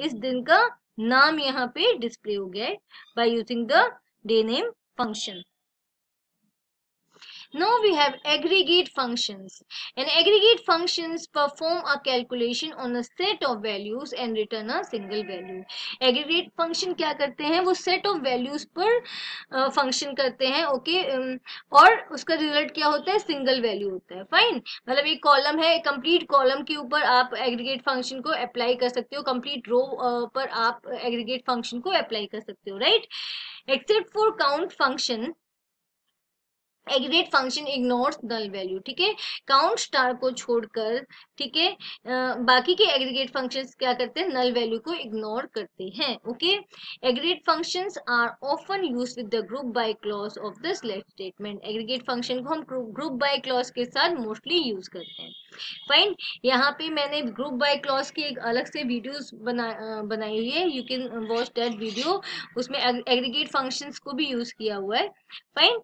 इस दिन का नाम यहाँ पे डिस्प्ले हो गया है by using the day name function. Now we have aggregate functions. And aggregate functions perform a calculation on a set of values and return a single value. Aggregate function क्या करते हैं? वो set of values पर function करते हैं, okay? और उसका result क्या होता है? Single value होता है, fine? मतलब एक column है, एक complete column के ऊपर आप aggregate function को apply कर सकते हो, complete row पर आप aggregate function को apply कर सकते हो, right? Except for count function, aggregate function ignores null value, ठीक है? काउंट स्टार को छोड़कर, ठीक है, बाकी के एग्रीगेट फंक्शंस क्या करते हैं? नल वैल्यू को इग्नोर करते हैं, okay? Aggregate functions are often use with the group by clause of the select statement. Aggregate function को हम ग्रुप बाय क्लॉज के साथ मोस्टली यूज करते हैं, फाइन? यहाँ पे मैंने ग्रुप बाय क्लॉज की एक अलग से वीडियोस बनाई हुई है, you can watch that video. उसमें एग्रीगेट फंक्शंस को भी यूज किया हुआ है, fine?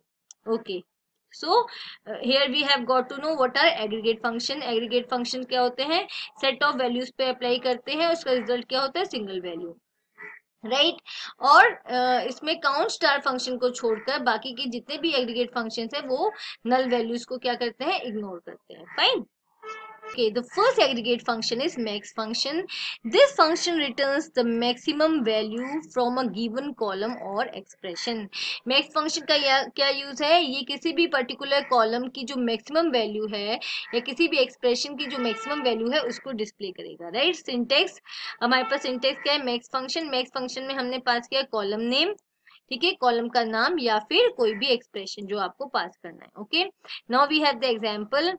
Okay, so here we have got to know what are aggregate function. Aggregate function क्या होते हैं? Set of values पे apply करते हैं, उसका result क्या होता है? Single value, right? और इसमें count star function को छोड़कर बाकी के जितने भी aggregate functions हैं वो null values को क्या करते हैं? Ignore करते हैं, fine? Okay, the first aggregate function is max function. This function returns the maximum value from a given column or expression. Max function का क्या use है? ये किसी भी particular column की जो maximum value है या किसी भी expression की जो maximum value है उसको display करेगा, right? Syntax, हमारे पास syntax क्या है? Max function में हमने पास किया column name, ठीक है, कॉलम का नाम या फिर कोई भी एक्सप्रेशन जो आपको पास करना है, okay? Now we have the example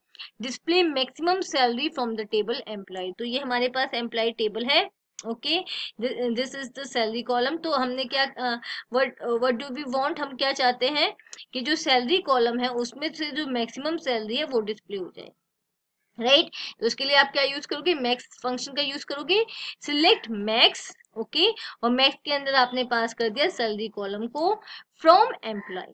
display maximum salary from the table employ. तो ये हमारे पास एम्प्लॉय टेबल है, okay? This is the salary column. तो हमने क्या व्हाट डू वी वांट, हम क्या चाहते हैं कि जो सैलरी कॉलम है उसमें से जो मैक्सिमम सैलरी है वो डिस्प्ले हो जाए, राइट? तो उसके लिए आप क्या यूज करोगे? मैक्स फंक्शन का यूज करोगे. सिलेक्ट मैक्स, ओके, और मैक्स के अंदर आपने पास कर दिया सैलरी कॉलम को फ्रॉम एम्प्लॉय,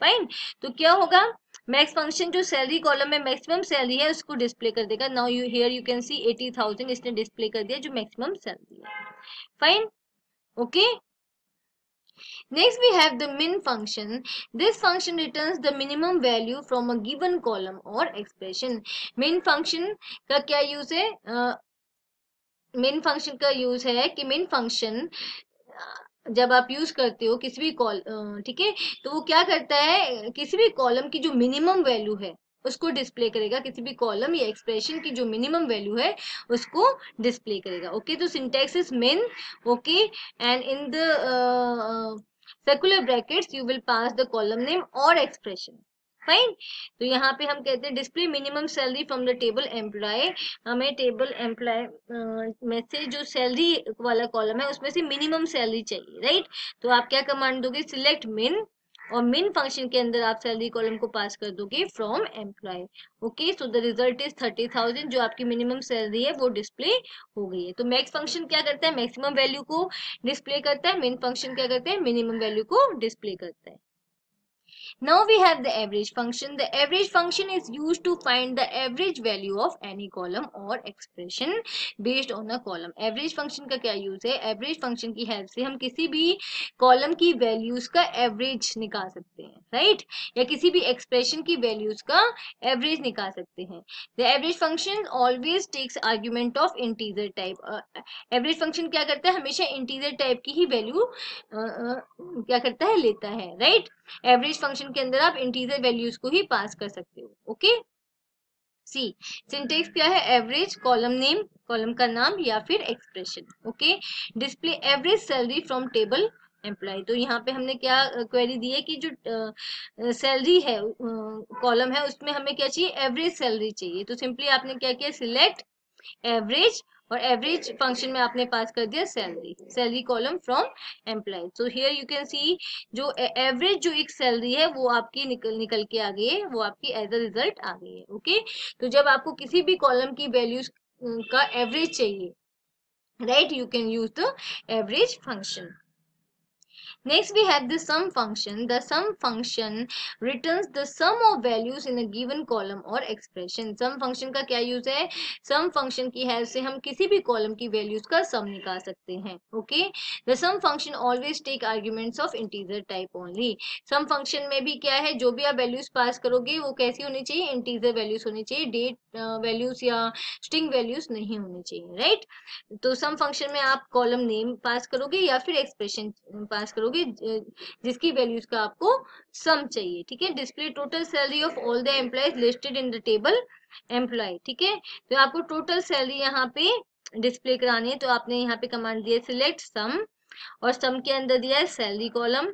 फाइन? तो क्या होगा? मैक्स फंक्शन जो सैलरी कॉलम में मैक्सिमम सैलरी है उसको डिस्प्ले कर देगा. Now you here you can see 80,000 इसने डिस्प्ले कर दिया जो मैक्सिमम सैलरी है, fine? Okay, next we have the min function. This function returns the minimum value from a given column or expression. Min function का क्या use है? Min function का use है कि min function जब आप यूज करते हो किसी भी कॉलम, ठीक है, तो वो क्या करता है? किसी भी कॉलम की जो मिनिमम वैल्यू है उसको डिस्प्ले करेगा. किसी भी कॉलम या एक्सप्रेशन की जो मिनिमम वैल्यू है उसको डिस्प्ले करेगा, ओके? तो syntax is main, okay, and in the circular brackets you will pass the column name और एक्सप्रेशन, फाइन? तो यहाँ पे हम कहते हैं display minimum salary from the table employ. हमें टेबल एम्प्लॉय में से जो सैलरी वाला कॉलम है उसमें से मिनिमम सैलरी चाहिए, राइट? तो आप क्या कमांड दोगे? सिलेक्ट मिन, और मिन फंक्शन के अंदर आप सैलरी कॉलम को पास कर दोगे from employ, okay? So the result is 30,000. जो आपकी मिनिमम सैलरी है वो डिस्प्ले हो गई है. तो मैक्स फंक्शन क्या करता है? मैक्सिमम वैल्यू को डिस्प्ले करता है. मिन फंक्शन क्या करता है? मिनिमम वैल्यू को डिस्प्ले करता है. Now we have the average function. The average function is used to find the average value of any column or expression based on a column. Average function का क्या use है? Average function की help से हम किसी भी column की values का average निकाल सकते हैं, right? या किसी भी expression की values का average निकाल सकते हैं. The average function always takes argument of integer type. Average function क्या करता है? हमेशा integer type की ही value क्या करता है? लेता है, right? एवरेज फंक्शन के अंदर आप इंटीजर वैल्यूज को ही पास कर सकते हो, ओके? सी सिंटेक्स क्या है? एवरेज कॉलम नेम, कॉलम का नाम या फिर expression, okay? Display average salary from table employ. तो यहाँ पे हमने क्या क्वेरी दी है कि जो सैलरी है कॉलम है उसमें हमें क्या चाहिए? एवरेज सैलरी चाहिए. तो सिंपली आपने क्या किया? सिलेक्ट एवरेज, और एवरेज फंक्शन में आपने पास कर दिया salary, salary column from employ. So here you can see जो एवरेज जो एक सैलरी है वो आपकी निकल के आ गई है, वो आपकी एज अ रिजल्ट आ गई है, ओके? तो जब आपको किसी भी कॉलम की वैल्यूज का एवरेज चाहिए, right, you can use the average function. Next we have the sum function. The sum function returns the sum of values in a given column or expression. Sum function का क्या यूज है? Sum function की हेल्प से हम किसी भी कॉलम की वैल्यूज का सम निकाल सकते हैं. Okay, the sum function always take arguments of integer type only. Sum function में भी क्या है, जो भी आप वैल्यूज पास करोगे वो कैसी होनी चाहिए, इंटीजर वैल्यूज होनी चाहिए, डेट वैल्यूज या स्ट्रिंग वैल्यूज नहीं होनी चाहिए. राइट, तो सम फंक्शन में आप कॉलम नेम पास करोगे या फिर एक्सप्रेशन पास करोगे जिसकी वैल्यूज का आपको सम चाहिए. ठीक है, display total salary of all the employees listed in the table employ. ठीक है, तो आपको टोटल सैलरी यहाँ पे डिस्प्ले करानी है, तो आपने यहाँ पे कमांड दिया सिलेक्ट सम और सम के अंदर दिया है salary column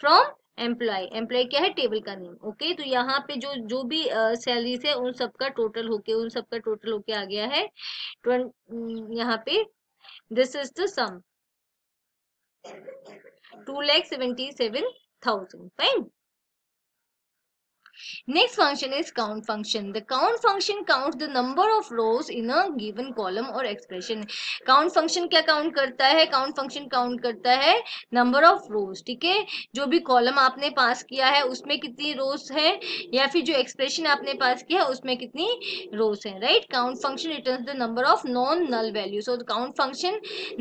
from employ. Employ क्या है, टेबल का नेम. ओके, तो यहाँ पे जो भी सैलरीज है उन सबका टोटल होके आ गया है यहाँ पे. This is the sum 2,77,000. Fine. Next function is count function. The count function counts the number of rows in a given column or expression. Count function क्या count करता है? Count function count करता है number of rows. ठीक है, जो भी column आपने पास किया है उसमें कितनी rows है या फिर जो expression आपने पास किया है उसमें कितनी rows है. Right? Count function returns the number of non-null values. So the count function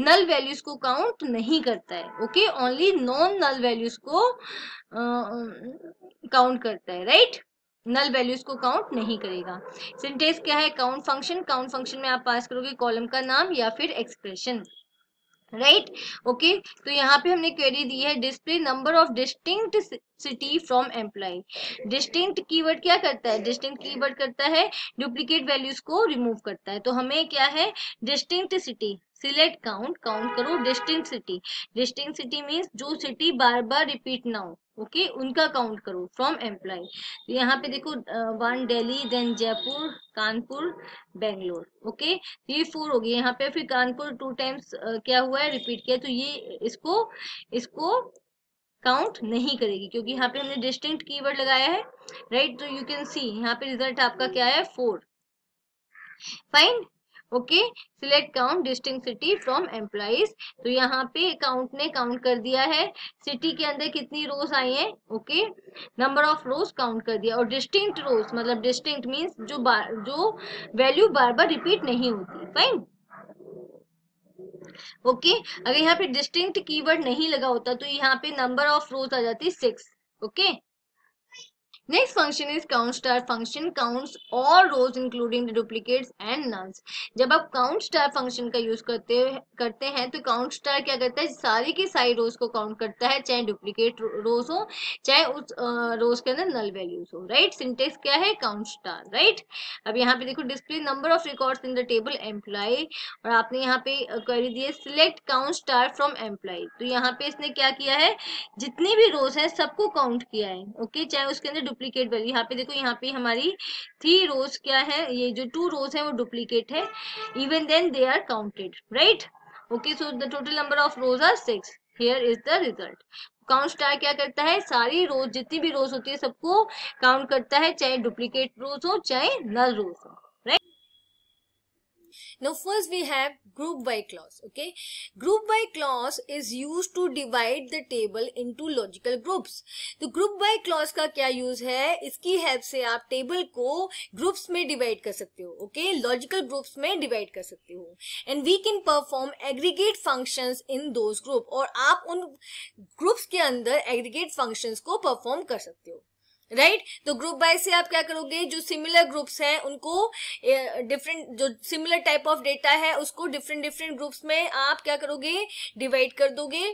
null values को count नहीं करता है. Okay? Only non-null values को काउंट करता है. राइट, नल वैल्यूज को काउंट नहीं करेगा. सिंटेक्स क्या है काउंट फंक्शन? काउंट फंक्शन में आप पास करोगे कॉलम का नाम या फिर एक्सप्रेशन. राइट, ओके, तो यहाँ पे हमने क्वेरी दी है display number of distinct city from employ. Distinct keyword क्या करता है? डिस्टिंक्ट कीवर्ड करता है डुप्लीकेट वैल्यूज को रिमूव करता है. तो हमें क्या है, distinct city select count, count करो distinct city. Distinct city means जो सिटी बार बार रिपीट ना हो. ओके, उनका काउंट करो फ्रॉम एम्प्लॉय. तो यहाँ पे देखो 1 दिल्ली, देन जयपुर, कानपुर, बेंगलोर. ओके, तो ये 4 हो गए यहाँ पे. फिर कानपुर 2 टाइम्स क्या हुआ है, रिपीट किया, तो ये इसको काउंट नहीं करेगी क्योंकि यहाँ पे हमने डिस्टिंक्ट कीवर्ड लगाया है. राइट, तो यू कैन सी यहाँ पे रिजल्ट आपका क्या है, 4. Fine. Okay, select count distinct city from employees. तो यहाँ पे काउंट ने काउंट कर दिया है सिटी के अंदर कितनी रोज आई हैं. Okay, number of rows count कर दिया. और डिस्टिंक्ट रोज मतलब डिस्टिंक्ट मींस जो वैल्यू बार बार रिपीट नहीं होती. फाइन. ओके, अगर यहाँ पे डिस्टिंक्ट कीवर्ड नहीं लगा होता तो यहाँ पे नंबर ऑफ रोज आ जाती 6. Okay, next function is count star function. Counts all rows including the duplicates and nulls. जब आप काउंट स्टार फंक्शन का यूज करते हैं तो काउंट स्टार क्या करता है, सारी की सारी रोज को काउंट करता है, चाहे डुप्लीकेट रोज हो चाहे उस रोज के अंदर नल वैल्यूज हो. राइट, सिंटेक्स क्या है, काउंट स्टार. राइट, अब यहाँ पे देखो display number of records in the table employ. और आपने यहाँ पे क्वेरी दी है select count star from employ. तो यहाँ पे इसने क्या किया है, जितनी भी रोज है सबको काउंट किया है. ओके, चाहे उसके अंदर डुप्लीकेट वैल्यू. यहाँ पे देखो यहाँ पे हमारी 3 रोज क्या है, ये जो 2 रोज है वो डुप्लीकेट है. Even then they are counted. Right, okay, so the total number of rows are 6. Here is the result. Count star क्या करता है, सारी रोज जितनी भी रोज होती है सबको काउंट करता है, चाहे डुप्लीकेट रोज हो चाहे नल रोज हो. Now first we have group by clause. Okay, group by clause is used to divide the table into logical groups. तो group by clause का क्या use है, इसकी help से आप table को groups में divide कर सकते हो. Okay, logical groups में divide कर सकते हो. And we can perform aggregate functions in those group. और आप उन groups के अंदर aggregate functions को perform कर सकते हो. राइट, तो ग्रुप बाय से आप क्या करोगे, जो सिमिलर ग्रुप्स हैं उनको डिफरेंट, जो सिमिलर टाइप ऑफ डेटा है उसको डिफरेंट डिफरेंट ग्रुप्स में आप क्या करोगे, डिवाइड कर दोगे.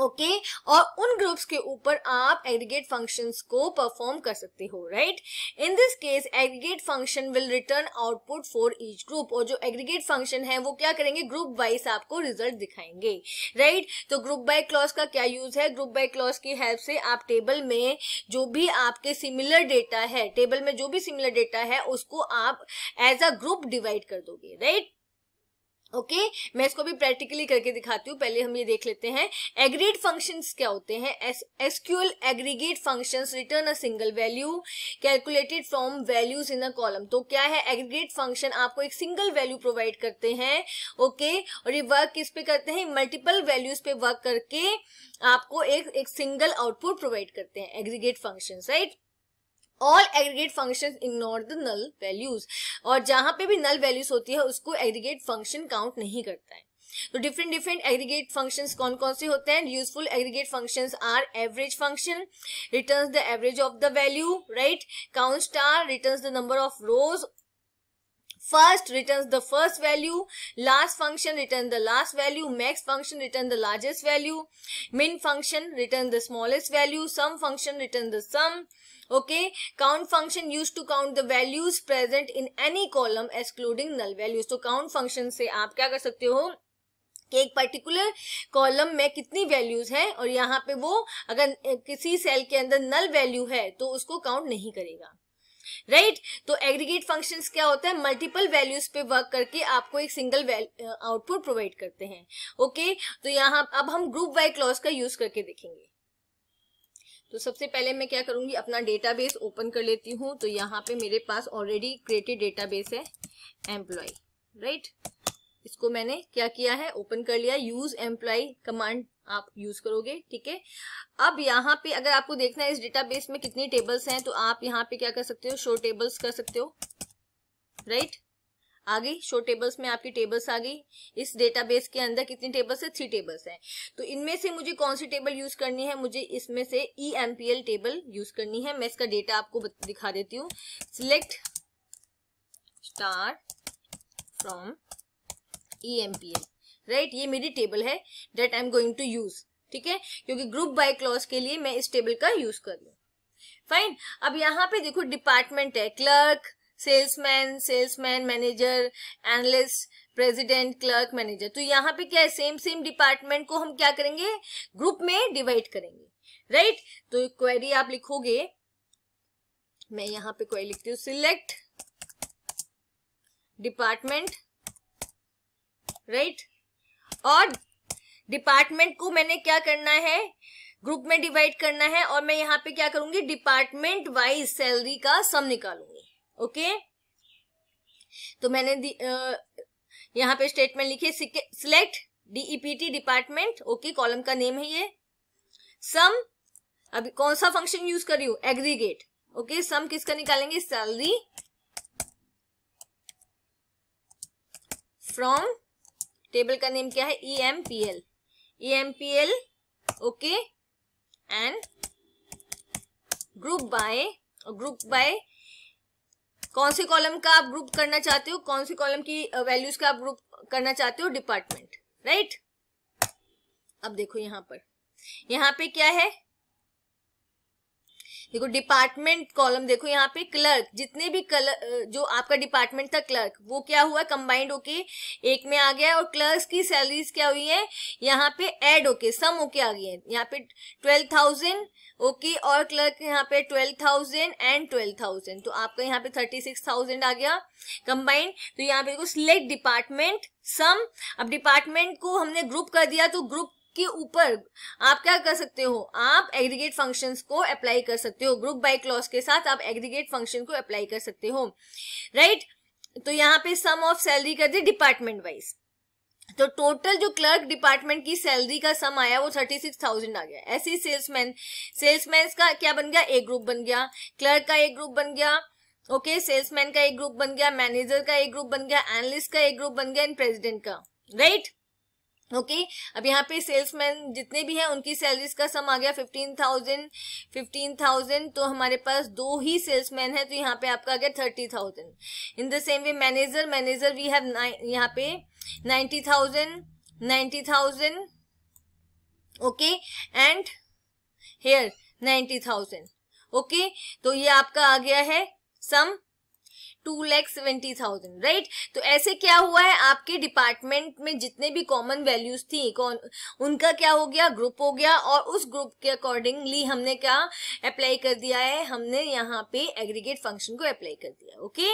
ओके, और उन ग्रुप्स के ऊपर आप एग्रीगेट फंक्शंस को परफॉर्म कर सकते हो. Right, in this case aggregate function will return output for each group. और जो एग्रीगेट फंक्शन है वो क्या करेंगे, ग्रुप वाइज आपको रिजल्ट दिखाएंगे. राइट, तो ग्रुप बाय क्लॉज का क्या यूज है, ग्रुप बाय क्लॉज की हेल्प से आप टेबल में जो भी आपके सिमिलर डेटा है, टेबल में जो भी सिमिलर डेटा है उसको आप एज अ ग्रुप डिवाइड कर दोगे. राइट, ओके मैं इसको भी प्रैक्टिकली करके दिखाती हूँ। पहले हम ये देख लेते हैं एग्रीगेट फंक्शंस क्या होते हैं। SQL aggregate functions return a single value calculated from values in a column. तो क्या है एग्रीगेट फंक्शन आपको एक सिंगल वैल्यू प्रोवाइड करते हैं ओके और ये वर्क किस पे करते हैं मल्टीपल वैल्यूज पे वर्क करके आपको एक सिंगल आउटपुट प्रोवाइड करते हैं aggregate functions right. All aggregate functions ignore the null values और जहां पे भी नल वैल्यूज होती है उसको एग्रीगेट फंक्शन काउंट नहीं करता है। तो डिफरेंट डिफरेंट एग्रीगेट फंक्शंस कौन कौन से होते हैं। Useful aggregate functions are average function returns the average of the value right. Count star returns the number of rows. First returns the first value. Last function return the last value. Max function return the largest value. Min function return the smallest value. Sum function return the sum okay. Count function use to count the values present in any column excluding null values. तो काउंट फंक्शन से आप क्या कर सकते हो कि एक पर्टिकुलर कॉलम में कितनी वैल्यूज हैं और यहाँ पे वो अगर किसी सेल के अंदर नल वैल्यू है तो उसको काउंट नहीं करेगा राइट। तो एग्रीगेट फंक्शंस क्या होता है मल्टीपल वैल्यूज पे वर्क करके आपको एक सिंगल आउटपुट प्रोवाइड करते हैं ओके। तो यहाँ अब हम ग्रुप बाय क्लॉज का यूज करके देखेंगे। तो सबसे पहले मैं क्या करूंगी अपना डेटाबेस ओपन कर लेती हूँ। तो यहाँ पे मेरे पास ऑलरेडी क्रिएटेड डेटाबेस है एम्प्लॉय राइट। इसको मैंने क्या किया है ओपन कर लिया। यूज एम्प्लॉय कमांड आप यूज करोगे ठीक है। अब यहाँ पे अगर आपको देखना है इस डेटाबेस में कितनी टेबल्स हैं तो आप यहाँ पे क्या कर सकते हो शो टेबल्स कर सकते हो राइट। आगे शो टेबल्स में आपकी टेबल्स आ गई। इस डेटाबेस के अंदर कितनी टेबल्स है 3 टेबल्स हैं। तो इनमें से मुझे कौन सी टेबल यूज करनी है मुझे इसमें से EMPL टेबल यूज करनी है। मैं इसका डेटा आपको दिखा देती हूँ। Select star from EMPL right. ये मेरी टेबल है that I am going to use ठीक है क्योंकि ग्रुप बाय क्लॉज के लिए मैं इस टेबल का यूज कर लूँ फाइन। अब यहाँ पे देखो डिपार्टमेंट है clerk salesman salesman manager analyst president clerk manager. तो यहाँ पे क्या है सेम सेम डिपार्टमेंट को हम क्या करेंगे ग्रुप में डिवाइड करेंगे राइट। तो क्वेरी आप लिखोगे मैं यहाँ पे क्वेरी लिखती हूँ सिलेक्ट डिपार्टमेंट राइट। और डिपार्टमेंट को मैंने क्या करना है ग्रुप में डिवाइड करना है और मैं यहाँ पे क्या करूंगी डिपार्टमेंट वाइज सैलरी का सम निकालूंगी ओके तो मैंने यहाँ पे स्टेटमेंट लिखी select DEPT department okay column का नेम है ये सम। अब कौन सा फंक्शन यूज कर रही हूं एग्रीगेट ओके। सम किसका निकालेंगे सैलरी फ्रॉम टेबल का नेम क्या है EMPL okay and group by कौन से कॉलम का आप ग्रुप करना चाहते हो कौन से कॉलम की वैल्यूज का आप ग्रुप करना चाहते हो डिपार्टमेंट राइट। अब देखो यहाँ पे क्या है देखो डिपार्टमेंट कॉलम देखो यहाँ पे क्लर्क जितने भी जो आपका डिपार्टमेंट था क्लर्क वो क्या हुआ कंबाइंड होके एक में आ गया और क्लर्क की सैलरीज क्या हुई है यहाँ पे ऐड होके सम होके आ गई है यहाँ पे 12,000 ओके और क्लर्क यहाँ पे 12,000 एंड 12,000 तो आपका यहाँ पे 36,000 आ गया कंबाइंड। तो यहाँ पे देखो सिलेक्ट डिपार्टमेंट सम। अब डिपार्टमेंट को हमने ग्रुप कर दिया तो ग्रुप के ऊपर आप क्या कर सकते हो आप एग्रीगेट फंक्शंस को अप्लाई कर सकते हो ग्रुप बाय क्लॉज के साथ आप एग्रीगेट फंक्शन को अप्लाई कर सकते हो राइट। तो यहाँ पे सम ऑफ सैलरी कर दी डिपार्टमेंट वाइज तो टोटल जो क्लर्क डिपार्टमेंट की सैलरी का सम आया वो 36,000 आ गया। ऐसे ही सेल्समैन का क्या बन गया एक ग्रुप बन गया क्लर्क का एक ग्रुप बन गया ओके सेल्समैन का एक ग्रुप बन गया मैनेजर का एक ग्रुप बन गया एनालिस्ट का एक ग्रुप बन गया एंड प्रेसिडेंट का राइट ओके। अब यहाँ पे सेल्समैन जितने भी हैं उनकी सैलरीज का सम आ गया 15,000 तो हमारे पास 2 ही सेल्समैन है तो यहाँ पे आपका आ गया 30,000। In the same way manager we have यहाँ पे 90,000 ओके एंड हेयर 90,000 ओके। तो ये आपका आ गया है सम 2,70,000 राइट। तो ऐसे क्या हुआ है आपके डिपार्टमेंट में जितने भी कॉमन वैल्यूज थी उनका क्या हो गया ग्रुप हो गया और उस ग्रुप के अकॉर्डिंगली हमने क्या अप्लाई कर दिया है हमने यहाँ पे एग्रीगेट फंक्शन को अप्लाई कर दिया ओके।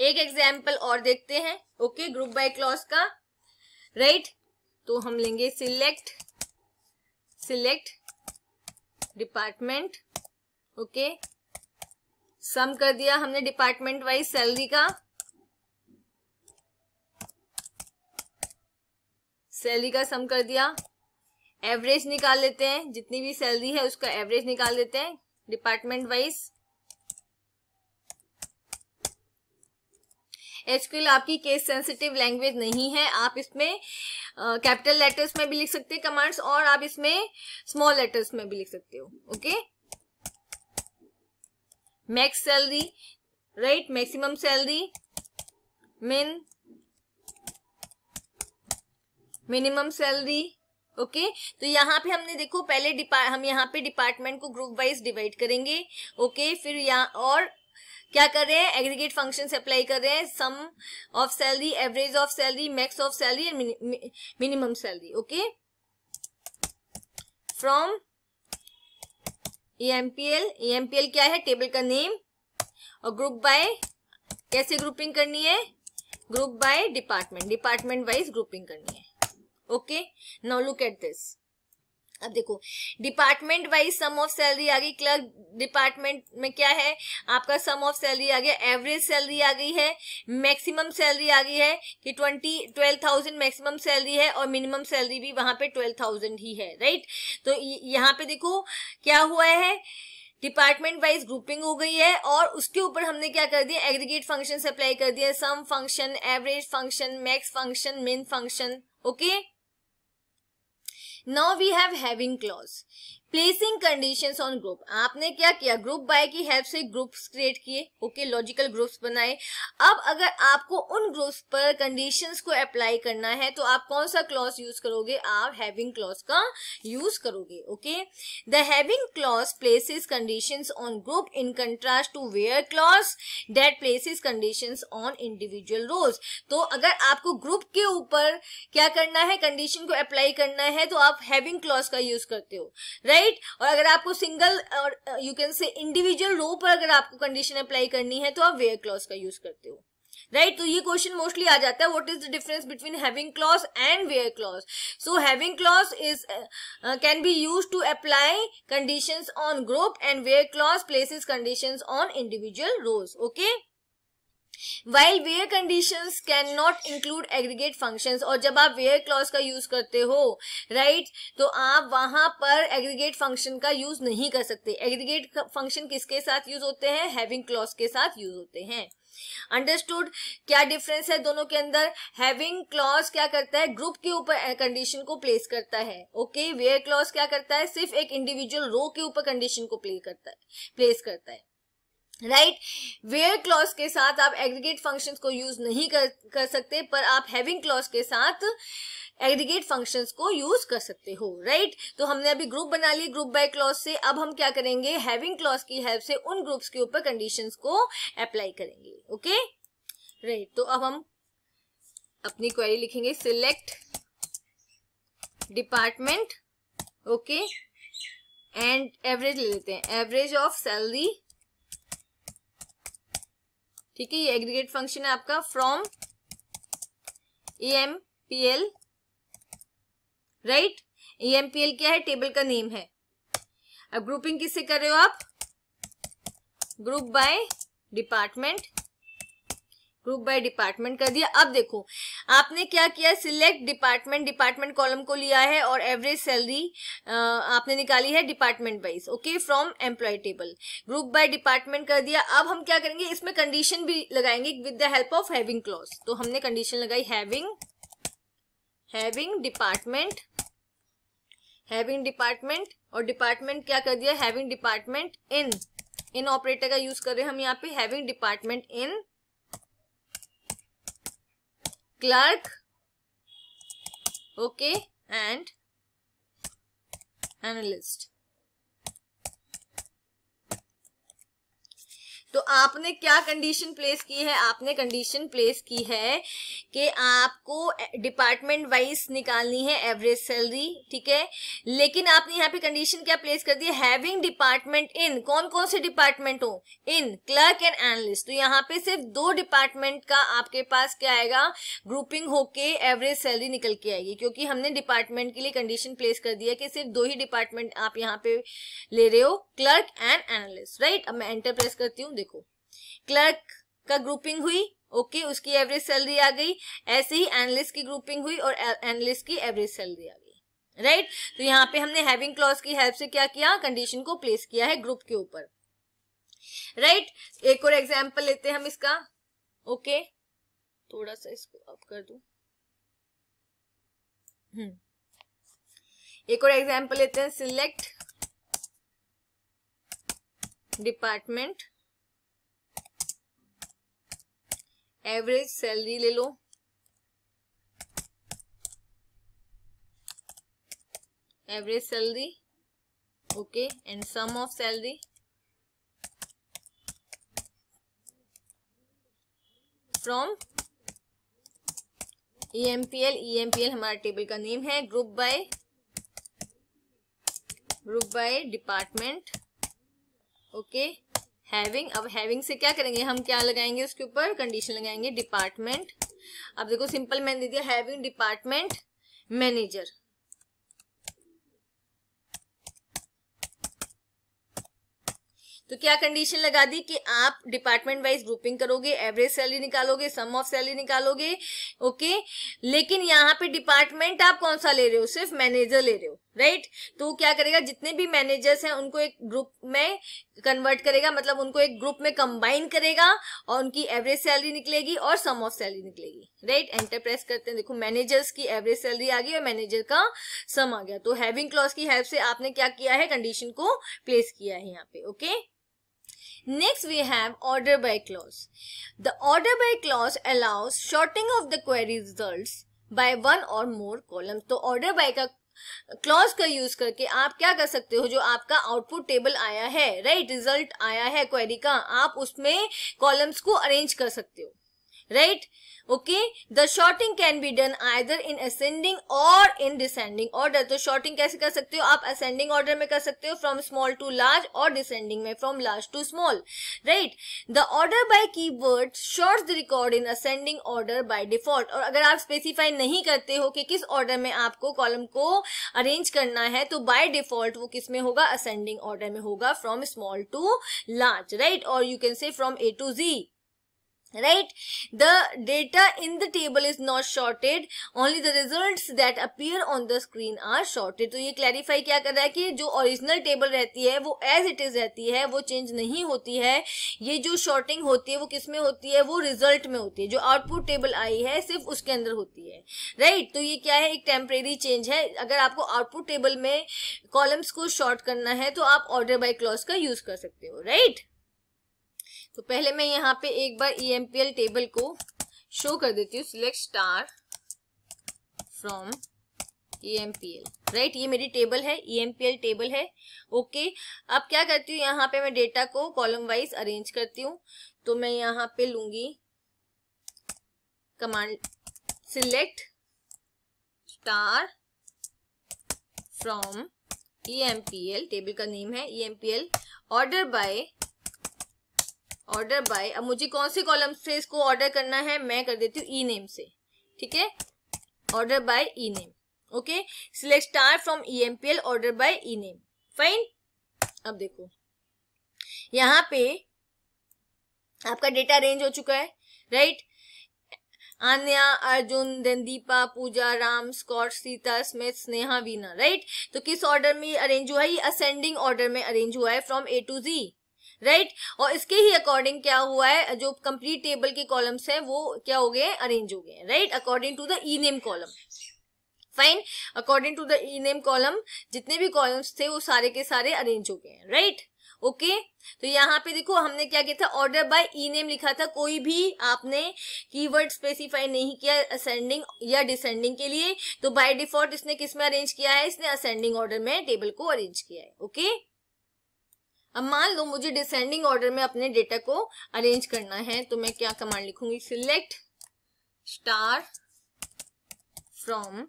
एक एग्जाम्पल और देखते हैं. ओके, ग्रुप बाय क्लॉज का, राइट. तो हम लेंगे सिलेक्ट डिपार्टमेंट. ओके, सम कर दिया हमने डिपार्टमेंट वाइज सैलरी का. सैलरी का सम कर दिया. एवरेज निकाल लेते हैं, जितनी भी सैलरी है उसका एवरेज निकाल लेते हैं डिपार्टमेंट वाइज. एसक्यूएल आपकी केस सेंसिटिव लैंग्वेज नहीं है, आप इसमें कैपिटल लेटर्स में भी लिख सकते हैं कमांड्स और आप इसमें स्मॉल लेटर्स में भी लिख सकते हो. Okay, max salary, right, maximum salary, minimum salary. Okay, तो यहाँ पे हमने देखो पहले हम यहाँ पे डिपार्टमेंट को ग्रुप वाइज डिवाइड करेंगे. ओके, फिर यहाँ और क्या कर रहे हैं, एग्रीगेट फंक्शंस अप्लाई कर रहे हैं, सम of salary, average of salary, max of salary and minimum salary. Okay, from EMPL क्या है, टेबल का नेम. और ग्रुप बाय कैसे ग्रुपिंग करनी है, group by department, department wise grouping करनी है. Okay, now look at this. अब देखो department wise some of salary आ गई, क्लर्क डिपार्टमेंट में क्या है आपका सम ऑफ सैलरी आ गया, एवरेज सैलरी आ गई है, मैक्सिमम सैलरी आ गई है कि 12,000 मैक्सिमम सैलरी है और मिनिमम सैलरी भी वहां पे 12,000 ही है, राइट. तो यहाँ पे देखो क्या हुआ है, डिपार्टमेंट वाइज ग्रुपिंग हो गई है और उसके ऊपर हमने क्या कर दिया, एग्रीगेट फंक्शन अप्लाई कर दिया, सम function, average function, max function, min function. Okay, Now we have having clause. Placing conditions on group. आपने क्या किया, ग्रुप बाय की हेल्प से ग्रुप्स क्रिएट किए. ओके, लॉजिकल ग्रुप्स बनाए. अब अगर आपको उन ग्रुप्स पर कंडीशंस को अप्लाई करना है तो आप कौन सा क्लॉज यूज करोगे, आप हैविंग क्लॉज का यूज करोगे. Okay, the having clause places conditions on group in contrast to where clause that places conditions on individual rows. तो अगर आपको ग्रुप के ऊपर क्या करना है, कंडीशन को अप्लाई करना है तो आप हैविंग क्लॉज का यूज करते हो, राइट. और अगर आपको सिंगल और you can say individual row पर अगर आपको कंडीशन अप्लाई करनी है तो आप वेयर क्लॉज का यूज करते हो, राइट. तो ये क्वेश्चन मोस्टली आ जाता है, what is the difference between having clause and where clause. So having clause is can be used to apply conditions on group and where clause places conditions on individual rows. Okay, While where conditions cannot include aggregate functions, और जब आप where clause का यूज करते हो, right, तो आप वहां पर aggregate function का यूज नहीं कर सकते. aggregate function किसके साथ यूज होते हैं, having clause के साथ यूज होते हैं. अंडरस्टूड. क्या डिफरेंस है दोनों के अंदर, हैविंग क्लॉज क्या करता है, ग्रुप के ऊपर कंडीशन को प्लेस करता है. ओके, वेयर क्लॉज क्या करता है, सिर्फ एक इंडिविजुअल रो के ऊपर कंडीशन को प्लेस करता है, राइट. वेयर क्लॉज के साथ आप एग्रीगेट फंक्शंस को यूज नहीं कर सकते, पर आप हैविंग क्लॉज के साथ एग्रीगेट फंक्शंस को यूज कर सकते हो, राइट. तो हमने अभी ग्रुप बना ली ग्रुप बाय क्लॉज से, अब हम क्या करेंगे, हैविंग क्लॉज की हेल्प से उन ग्रुप्स के ऊपर कंडीशंस को अप्लाई करेंगे. Okay, right. तो अब हम अपनी क्वेरी लिखेंगे, select department. Okay, and average ले लेते हैं, एवरेज ऑफ सैलरी. ठीक है, ये एग्रीगेट फंक्शन है आपका. फ्रॉम ईएमपीएल, राइट, ईएमपीएल क्या है, टेबल का नेम है. अब ग्रुपिंग किससे कर रहे हो आप, group by department, group by department कर दिया. अब देखो आपने क्या किया, सिलेक्ट डिपार्टमेंट, डिपार्टमेंट कॉलम को लिया है और एवरेज सैलरी आपने निकाली है department wise. Okay, from employ table, group by department कर दिया. अब हम क्या करेंगे, इसमें कंडीशन भी लगाएंगे with the help of having clause. तो हमने कंडीशन लगाई, हैविंग डिपार्टमेंट और डिपार्टमेंट क्या कर दिया, हैविंग डिपार्टमेंट इन ऑपरेटर का यूज कर रहे हैं हम यहाँ पे, having department in clerk. Okay, and analyst. तो आपने क्या कंडीशन प्लेस की है, आपने कंडीशन प्लेस की है कि आपको डिपार्टमेंट वाइज निकालनी है एवरेज सैलरी, ठीक है। लेकिन आपने यहाँ पे कंडीशन क्या प्लेस कर दी है, हैविंग डिपार्टमेंट इन, कौन कौन से डिपार्टमेंट हो, इन क्लर्क एंड एनालिस्ट। तो यहाँ पे सिर्फ दो डिपार्टमेंट का आपके पास क्या आएगा, ग्रुपिंग होके एवरेज सैलरी निकल के आएगी, क्योंकि हमने डिपार्टमेंट के लिए कंडीशन प्लेस कर दिया कि सिर्फ दो ही डिपार्टमेंट आप यहाँ पे ले रहे हो, क्लर्क एंड एनालिस्ट, राइट। अब मैं एंटर प्रेस करती हूँ, देखो क्लर्क का ग्रुपिंग हुई, ओके उसकी एवरेज सैलरी आ गई, ऐसे ही एनालिस्ट की ग्रुपिंग हुई और एनालिस्ट की एवरेज सैलरी आ गई, राइट। तो यहाँ पे हमने हैविंग क्लॉज की हेल्प से क्या किया, कंडीशन को प्लेस किया है ग्रुप के ऊपर, राइट। एक और एग्जाम्पल लेते हैं हम इसका, ओके थोड़ा सा इसको अप कर दूं, एक और एग्जाम्पल लेते हैं, सिलेक्ट डिपार्टमेंट एवरेज सैलरी ले लो, average salary, okay and some of salary, from EMPL, EMPL हमारा टेबल का नेम है, group by department, okay having. अब हैविंग से क्या करेंगे हम, क्या लगाएंगे उसके ऊपर, कंडीशन लगाएंगे डिपार्टमेंट। अब देखो सिंपल मैंने दे दिया हैविंग डिपार्टमेंट मैनेजर, तो क्या कंडीशन लगा दी कि आप डिपार्टमेंट वाइज ग्रुपिंग करोगे, एवरेज सैलरी निकालोगे, सम ऑफ सैलरी निकालोगे, ओके। लेकिन यहाँ पे डिपार्टमेंट आप कौन सा ले रहे हो, सिर्फ मैनेजर ले रहे हो, राइट। तो क्या करेगा, जितने भी मैनेजर्स हैं उनको एक ग्रुप में कन्वर्ट करेगा, मतलब उनको एक ग्रुप में कंबाइन करेगा और उनकी एवरेज सैलरी निकलेगी और सम ऑफ सैलरी निकलेगी, राइट। एंटर प्रेस करते हैं, देखो मैनेजर्स की एवरेज सैलरी आ गई और मैनेजर का सम आ गया। तो हैविंग क्लॉज की हेल्प से आपने क्या किया है, कंडीशन को प्लेस किया है यहाँ पे, okay. Next we have order by clause. The order by clause allows sorting of the query results by one or more columns. तो order by का क्लॉज का यूज करके आप क्या कर सकते हो, जो आपका आउटपुट टेबल आया है, राइट, रिजल्ट आया है क्वेरी का, आप उसमें कॉलम्स को अरेंज कर सकते हो, right, okay. The sorting can be done either in ascending और इन डिसेंडिंग ऑर्डर। तो शॉर्टिंग कैसे कर सकते हो आप, असेंडिंग ऑर्डर में कर सकते हो, फ्रॉम स्मॉल टू लार्ज, और डिसेंडिंग में from large to small, right. The order by keyword sorts the record in ascending order by default. और अगर आप स्पेसिफाई नहीं करते हो कि किस ऑर्डर में आपको कॉलम को अरेंज करना है, तो बाय डिफॉल्ट वो किस में होगा, असेंडिंग ऑर्डर में होगा, from small to large, right, और you can say from A to Z, right. The data in the table is not sorted, only the results that appear on the screen are sorted. तो ये clarify क्या कर रहा है कि जो original table रहती है वो as it is रहती है, वो change नहीं होती है। ये जो sorting होती है वो किस में होती है, वो result में होती है, जो output table आई है सिर्फ उसके अंदर होती है, right। तो ये क्या है, एक temporary change है। अगर आपको output table में columns को sort करना है तो आप order by clause का use कर सकते हो, right। तो पहले मैं यहाँ पे एक बार ईएमपीएल टेबल को शो कर देती हूँ, select star from EMPL, right, ये मेरी टेबल है, ईएमपीएल टेबल है, ओके। अब क्या करती हूँ, यहाँ पे मैं डेटा को कॉलम वाइज अरेंज करती हूँ। तो मैं यहाँ पे लूंगी command select star from EMPL, table का नेम है EMPL, order by, order by. अब मुझे कौन से कॉलम से इसको ऑर्डर करना है, मैं कर देती हूँ ई नेम से, ठीक है, order by E name, okay. Select star from EMPL order by E name, fine. अब देखो यहाँ पे आपका डेटा अरेंज हो चुका है, right. Anya, Arjun, Deepa, Pooja, Ram, Scott, Sita, Smith, Sneha, Veena, right. तो किस ऑर्डर में अरेंज हुआ है, ये असेंडिंग ऑर्डर में अरेंज हुआ है, from A to Z, right. और इसके ही अकॉर्डिंग क्या हुआ है, जो कंप्लीट टेबल के कॉलम्स हैं वो क्या हो गए, अरेंज हो गए, right, according to the E name column, fine. According to the E name column जितने भी कॉलम्स थे वो सारे के सारे अरेंज हो गए, राइट, ओके। तो यहाँ पे देखो हमने क्या किया था, ऑर्डर बाय ई नेम लिखा था, कोई भी आपने कीवर्ड स्पेसिफाई नहीं किया असेंडिंग या डिसेंडिंग के लिए। तो बाय डिफॉल्ट इसने किस में अरेंज किया है, इसने असेंडिंग ऑर्डर में टेबल को अरेंज किया है, ओके। अब मान लो मुझे डिसेंडिंग ऑर्डर में अपने डेटा को अरेंज करना है, तो मैं क्या कमांड लिखूंगी, select star from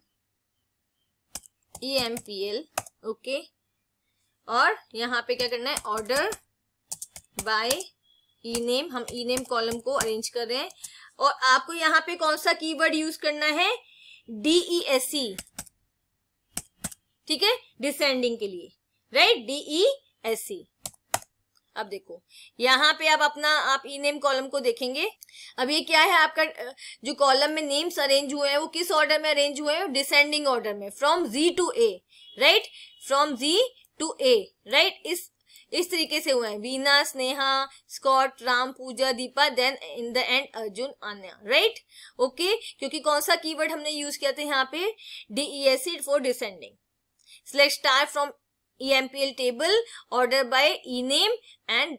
EMPL, okay, और यहाँ पे क्या करना है, ऑर्डर बाय ई नेम। हम ई नेम कॉलम को अरेंज कर रहे हैं और आपको यहाँ पे कौन सा कीवर्ड यूज करना है, DESC, ठीक है, डिसेंडिंग के लिए, राइट, DESC। अब देखो यहाँ पे आप ई नेम कॉलम को देखेंगे। अब ये क्या है, आपका जो कॉलम में नेम्स अरेंज हुए हैं वो किस ऑर्डर में अरेंज हुए हैं, डिसेंडिंग ऑर्डर में, from Z to A, right, from Z to A, right, इस तरीके से हुए हैं, Veena, Sneha, Scott, Ram, Pooja, Deepa, then in the end Arjun, Anya, right, okay, क्योंकि कौन सा कीवर्ड हमने यूज किया था यहाँ पे, DESC for descending. Select star from EMPL table, order by E name, and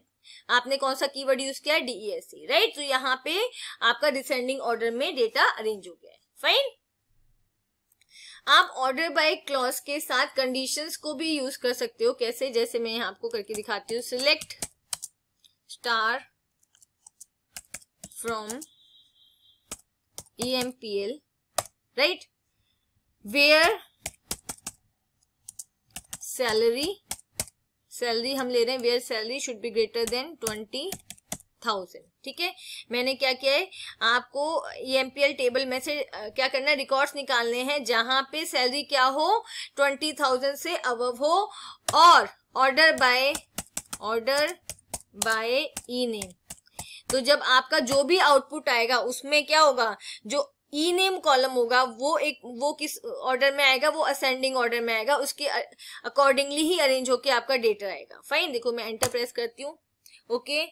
आपने कौन सा कीवर्ड यूज किया, DESC, राइट, तो यहाँ पे आपका डिसेंडिंग ऑर्डर में डेटा अरेंज हो गया है, फाइन। आप ऑर्डर बाय क्लॉज के साथ कंडीशंस को भी यूज कर सकते हो, कैसे, जैसे मैं यहाँ आपको करके दिखाती हूँ, select star from EMPL, right, where salary हम ले रहे हैं, where salary should be greater than 20,000, ठीक है। मैंने क्या किया है, आपको EMPL टेबल में से क्या करना है, रिकॉर्ड्स निकालने हैं जहां पे सैलरी क्या हो, 20,000 से अबव हो, और ऑर्डर बाय ई नेम। तो जब आपका जो भी आउटपुट आएगा उसमें क्या होगा, जो ई नेम कॉलम होगा वो किस ऑर्डर में आएगा, वो असेंडिंग ऑर्डर में आएगा, उसके अकॉर्डिंगली ही अरेंज होके आपका डेटा आएगा, फाइन। देखो मैं एंटर प्रेस करती हूँ, ओके,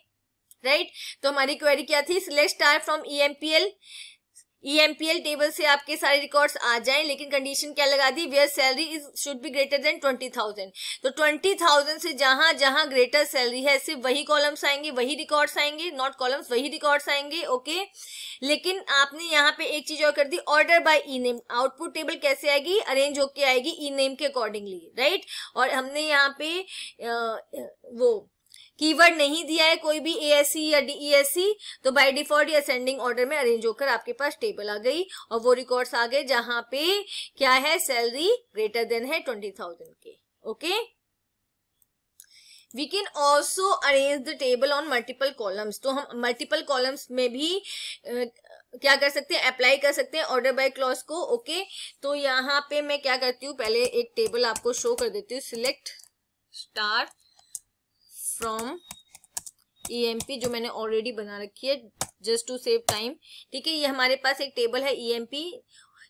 राइट, तो हमारी क्वेरी क्या थी, select star from EMPL table से आपके सारे रिकॉर्ड्स आ जाएं, लेकिन कंडीशन क्या लगा दी, where salary is should be greater than 20,000। तो 20,000 से जहां जहां ग्रेटर सैलरी है सिर्फ वही कॉलम्स आएंगे, वही रिकॉर्ड्स आएंगे, नॉट कॉलम्स, वही रिकॉर्ड्स आएंगे, ओके। लेकिन आपने यहाँ पे एक चीज और कर दी, order by E name, output table कैसे आएगी, अरेंज होके आएगी ई नेम के अकॉर्डिंगली, राइट, और हमने यहाँ पे वो कीवर्ड नहीं दिया है कोई भी, ASC या DESC, तो बाय डिफॉल्ट ये असेंडिंग ऑर्डर में अरेंज होकर आपके पास टेबल आ गई और वो रिकॉर्ड्स आ गए जहां पे क्या है, सैलरी ग्रेटर देन है 20,000 के, okay. We can also arrange the table on multiple columns, तो हम मल्टीपल कॉलम्स में भी क्या कर सकते हैं, अप्लाई कर सकते हैं ऑर्डर बाय क्लॉज को, ओके। तो यहाँ पे मैं क्या करती हूँ, पहले एक टेबल आपको शो कर देती हूँ, सिलेक्ट स्टार फ्रॉम EMP, जो मैंने ऑलरेडी बना रखी है जस्ट टू सेव टाइम, ठीक है। ये हमारे पास एक टेबल है EMP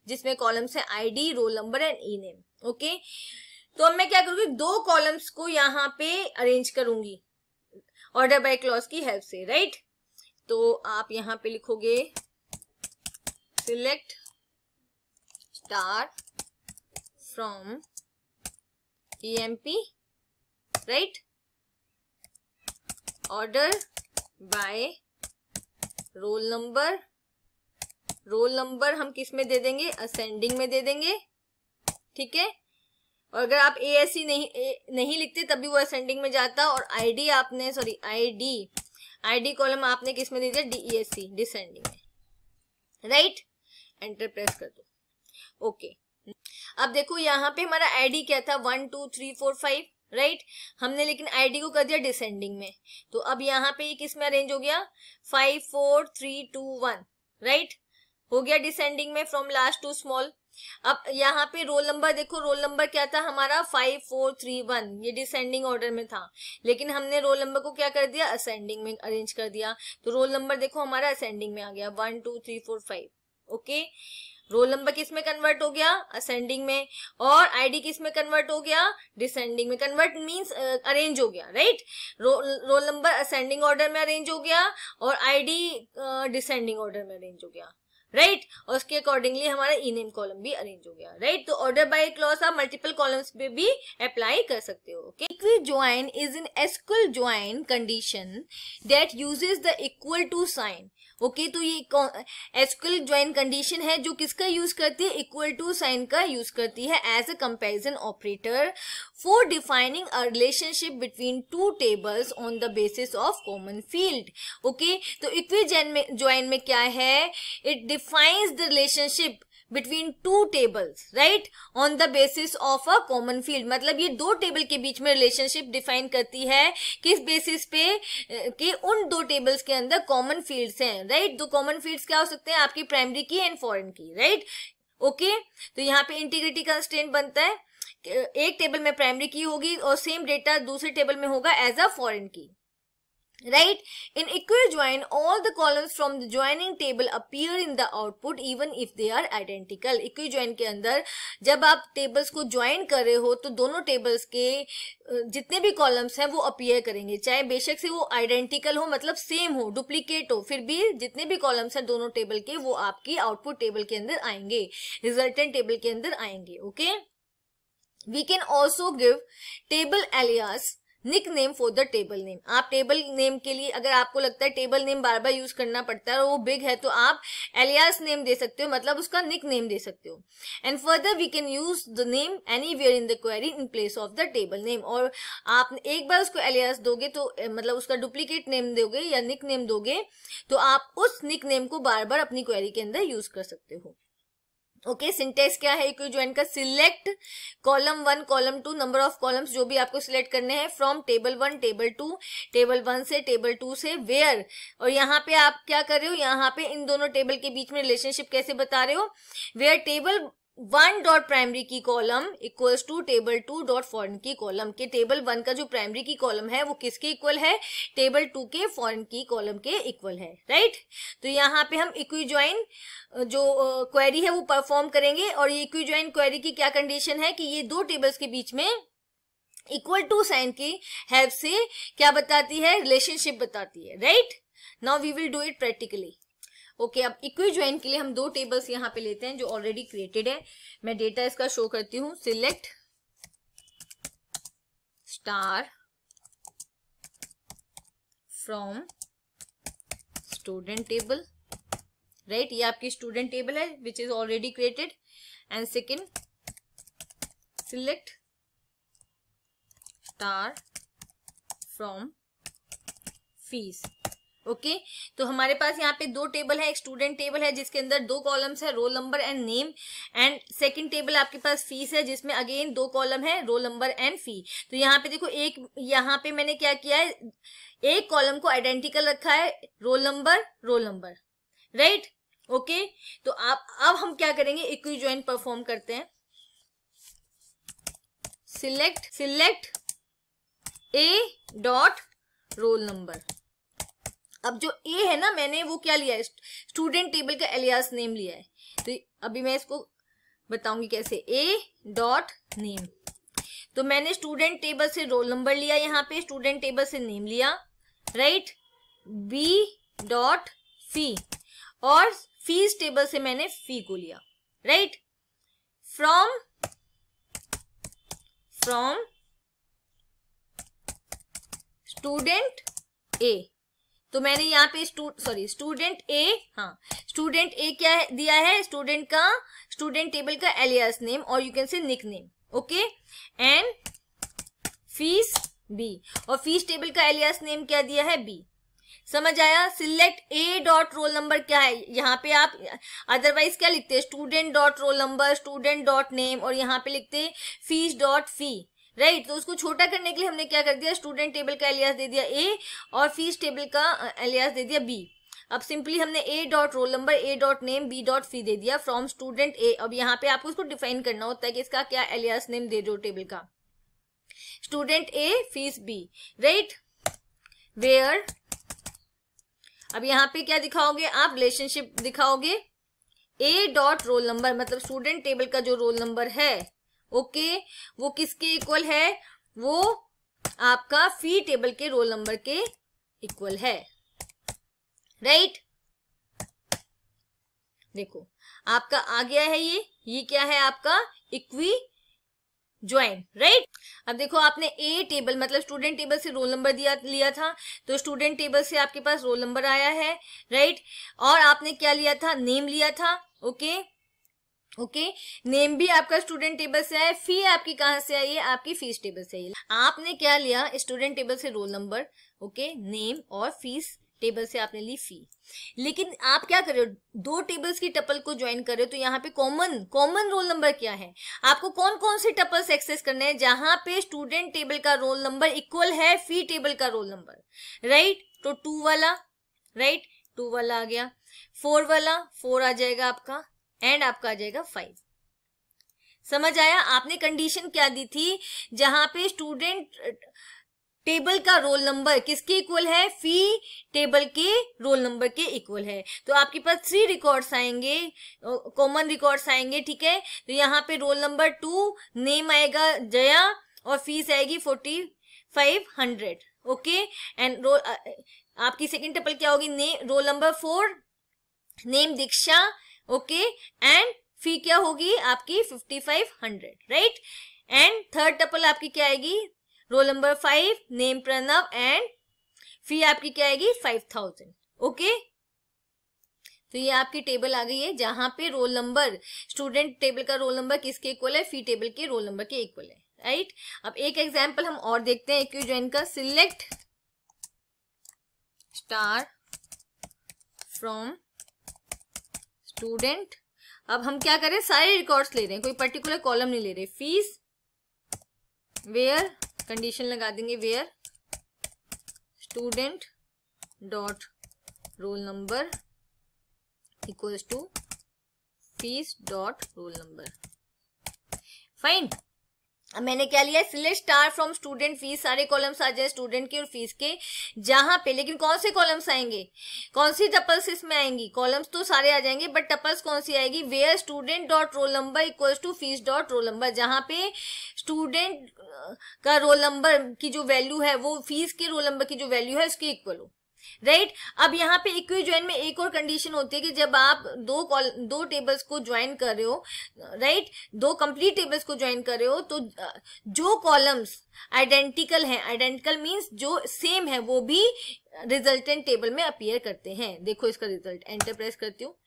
जिसमें कॉलम्स है ID, roll number and E name, okay. तो अब मैं क्या करूंगी, दो कॉलम्स को यहाँ पे अरेंज करूंगी ऑर्डर बाय क्लॉज की हेल्प से, राइट। तो आप यहाँ पे लिखोगे select star from EMP, right, order by roll number, roll number हम किस में दे देंगे, असेंडिंग में दे देंगे, ठीक है। और अगर आप ASC नहीं लिखते तब भी वो असेंडिंग में जाता, और आईडी आपने, सॉरी आईडी कॉलम आपने किस में दे दिया, DESC, डिसेंडिंग में, राइट, एंटर प्रेस कर दो, ओके। अब देखो यहाँ पे हमारा आईडी क्या था, 1 2 3 4 5, राइट, हमने लेकिन आईडी को कर दिया डिसेंडिंग में, तो अब यहाँ पे ये किस में अरेंज हो गया, 5 4 3 2 1, राइट, हो गया डिसेंडिंग में, फ्रॉम लार्ज टू स्मॉल। अब यहाँ पे रोल नंबर देखो, रोल नंबर क्या था हमारा, 5 4 3 1, ये डिसेंडिंग ऑर्डर में था, लेकिन हमने रोल नंबर को क्या कर दिया, असेंडिंग में अरेंज कर दिया, तो रोल नंबर देखो हमारा असेंडिंग में आ गया, 1 2 3 4 5, ओके। रोल नंबर किस में कन्वर्ट हो गया, असेंडिंग में, और आईडी किस में कन्वर्ट हो गया, डिसेंडिंग में। कन्वर्ट मींस अरेंज हो गया, right, roll number ascending order में अरेंज हो गया और आईडी डिसेंडिंग ऑर्डर में अरेंज हो गया, राइट, और उसके अकॉर्डिंगली हमारा ई नेम कॉलम भी अरेंज हो गया, राइट। तो ऑर्डर बाय क्लॉज आप मल्टीपल कॉलम्स पे भी अप्लाई कर सकते हो, okay. Equal join is an SQL join condition that uses the equal to sign, okay तो ये एसक्यूएल ज्वाइन कंडीशन है जो किसका यूज करती है, इक्वल टू साइन का यूज करती है as a comparison operator for defining a relationship between two tables on the basis of common field. Okay तो इक्वल ज्वाइन में क्या है, it defines the relationship between two tables right on the basis of a common field, मतलब ये दो टेबल के बीच में रिलेशनशिप डिफाइन करती है किस बेसिस पे कि उन दो टेबल्स के अंदर कॉमन फील्ड्स हैं राइट। दो कॉमन फील्ड्स क्या हो सकते हैं, आपकी primary key and foreign key right. Okay तो यहाँ पे इंटीग्रिटी कंस्ट्रेंट बनता है, एक टेबल में प्राइमरी की होगी और सेम डेटा दूसरे टेबल में होगा as a foreign key right? In equal join, all the columns from the joining table appear in the output even if they are identical. Equal join के अंदर जब आप tables को join कर रहे हो तो दोनों tables के जितने भी columns हैं वो appear करेंगे, चाहे बेशक से वो identical हो मतलब same हो, duplicate हो, फिर भी जितने भी columns हैं दोनों table के वो आपकी output table के अंदर आएंगे, resultant table के अंदर आएंगे। Okay? We can also give table alias nick name for the table name. आप टेबल नेम के लिए अगर आपको लगता है टेबल नेम बार बार यूज करना पड़ता है और वो बिग है तो आप एलियास नेम दे सकते हो, मतलब उसका निक नेम दे सकते हो। And further we can use the name anywhere in the query in place of the table name. और आप एक बार उसको एलियास दोगे तो मतलब उसका डुप्लीकेट नेम दोगे या निक नेम दोगे तो आप उस निक नेम को बार बार अपनी क्वेरी के अंदर यूज कर सकते हो। ओके सिंटेक्स क्या है इक्वल ज्वाइन का, select column one column two number of columns जो भी आपको सिलेक्ट करने हैं from table one table two, table one से टेबल टू से वेयर। और यहाँ पे आप क्या कर रहे हो, यहाँ पे इन दोनों टेबल के बीच में रिलेशनशिप कैसे बता रहे हो, where table one dot primary key column equals to table two dot foreign key column, के टेबल वन का जो प्राइमरी की कॉलम है वो किसके इक्वल है, टेबल टू के फॉरेन की कॉलम के इक्वल है राइट। तो यहाँ पे हम इक्वी ज्वाइन जो क्वेरी है वो परफॉर्म करेंगे और ये इक्वी ज्वाइन क्वेरी की क्या कंडीशन है कि ये दो टेबल्स के बीच में इक्वल टू साइन की हेल्प से क्या बताती है, रिलेशनशिप बताती है right. Now we will do it practically. Okay अब इक्वल ज्वाइन के लिए हम दो टेबल्स यहाँ पे लेते हैं जो ऑलरेडी क्रिएटेड है। मैं डेटा इसका शो करती हूँ, select star from student table right, ये आपकी स्टूडेंट टेबल है which is already created. And second select star from fees. Okay तो हमारे पास यहाँ पे दो टेबल है, एक स्टूडेंट टेबल है जिसके अंदर दो कॉलम्स है roll number and name, and second table आपके पास फीस है जिसमें अगेन दो कॉलम है रोल नंबर एंड फी। तो यहाँ पे देखो एक यहाँ पे मैंने क्या किया है, एक कॉलम को आइडेंटिकल रखा है रोल नंबर राइट। ओके तो आप अब हम क्या करेंगे इक्वी ज्वाइन परफॉर्म करते हैं, select A dot roll number. अब जो ए है ना मैंने वो क्या लिया है, स्टूडेंट टेबल का एलियास नेम लिया है, तो अभी मैं इसको बताऊंगी कैसे, ए डॉट नेम। तो मैंने स्टूडेंट टेबल से रोल नंबर लिया, यहाँ पे स्टूडेंट टेबल से नेम लिया राइट, बी डॉट फी, और फीस टेबल से मैंने फी को लिया राइट। फ्रॉम स्टूडेंट ए, तो मैंने यहाँ पे स्टूडेंट ए, हाँ स्टूडेंट ए क्या दिया है, स्टूडेंट टेबल का एलियास नेम और you can say nick name. Okay and fees B, और फीस टेबल का एलियास नेम क्या दिया है, बी। समझ आया। Select A dot roll number क्या है, यहाँ पे आप अदरवाइज क्या लिखते हैं, student dot roll number, student dot name, और यहाँ पे लिखते फीस डॉट फी राइट। तो उसको छोटा करने के लिए हमने क्या कर दिया, स्टूडेंट टेबल का एलियास दे दिया ए और फीस टेबल का एलियास दे दिया बी। अब सिंपली हमने A dot roll number, A dot name, B dot fee दे दिया फ्रॉम स्टूडेंट ए। अब यहाँ पे आपको उसको डिफाइन करना होता है कि इसका क्या एलियास नेम दे दो टेबल का, student A fees B right. Where अब यहाँ पे क्या दिखाओगे आप, रिलेशनशिप दिखाओगे, ए डॉट रोल नंबर मतलब स्टूडेंट टेबल का जो रोल नंबर है ओके वो किसके इक्वल है, वो आपका फी टेबल के रोल नंबर के इक्वल है राइट। देखो आपका आ गया है, ये क्या है आपका इक्वी ज्वाइन, राइट। अब देखो आपने ए टेबल मतलब स्टूडेंट टेबल से रोल नंबर लिया था, तो स्टूडेंट टेबल से आपके पास रोल नंबर आया है, राइट। और आपने क्या लिया था, नेम लिया था, ओके, नेम भी आपका स्टूडेंट टेबल से आया। फी आपकी कहाँ से आई है, आपकी फीस टेबल से आई है। आपने क्या लिया, स्टूडेंट टेबल से रोल नंबर, ओके, नेम और फीस टेबल से आपने ली फी। लेकिन आप क्या कर रहे हो, दो टेबल्स की टपल को ज्वाइन कर रहे हो, तो यहाँ पे कॉमन रोल नंबर क्या है, आपको कौन कौन से टपल्स एक्सेस करने हैं जहां पे स्टूडेंट टेबल का रोल नंबर इक्वल है फी टेबल का रोल नंबर, राइट। तो टू वाला, राइट, टू वाला आ गया, फोर वाला, फोर आ जाएगा आपका, एंड आपका आ जाएगा फाइव। समझ आया, आपने कंडीशन क्या दी थी, जहां पे स्टूडेंट टेबल का रोल नंबर किसके इक्वल है, फी टेबल के रोल नंबर के इक्वल है। तो आपके पास 3 रिकॉर्ड्स आएंगे, कॉमन रिकॉर्ड्स आएंगे, ठीक है। तो यहाँ पे रोल नंबर 2, नेम आएगा जया और फीस आएगी 4500, ओके। एंड आपकी सेकंड टपल क्या होगी, roll number 4, name Diksha, okay, and fee क्या होगी आपकी 5500, राइट। एंड थर्ड टपल आपकी क्या आएगी, roll number 5, name Pranav, and fee आपकी क्या आएगी 5000, ओके। तो ये आपकी टेबल आ गई है जहां पे रोल नंबर स्टूडेंट टेबल का रोल नंबर किसके इक्वल है, फी टेबल के रोल नंबर के इक्वल है, राइट। अब एक एग्जांपल हम और देखते हैं इक्वल ज्वाइन का। सिलेक्ट स्टार फ्रॉम स्टूडेंट, अब हम क्या करें, सारे रिकॉर्ड्स ले रहे हैं, कोई पर्टिकुलर कॉलम नहीं ले रहे। फीस वेयर कंडीशन लगा देंगे, where student dot roll number equals to fees dot roll number, fine. अब मैंने क्या लिया, select star from student, fees, सारे कॉलम्स आ जाए स्टूडेंट के और फीस के, जहां पे लेकिन कौन से कॉलम्स आएंगे, कौन सी टपल्स इसमें आएंगी, कॉलम्स तो सारे आ जाएंगे बट टपल्स कौन सी आएगी, where student dot roll number equals to fees dot roll number, जहां पे स्टूडेंट का रोल नंबर की जो वैल्यू है वो फीस के रोल नंबर की जो वैल्यू है उसके इक्वल हो, राइट। अब यहाँ पे इक्वल ज्वाइन में एक और कंडीशन होती है कि जब आप दो टेबल्स को ज्वाइन कर रहे हो, राइट, दो कंप्लीट टेबल्स को ज्वाइन कर रहे हो, तो जो कॉलम्स आइडेंटिकल हैं, आइडेंटिकल मींस जो सेम है, वो भी रिजल्टेंट टेबल में अपीयर करते हैं। देखो इसका रिजल्ट, एंटर प्रेस करती हूँ।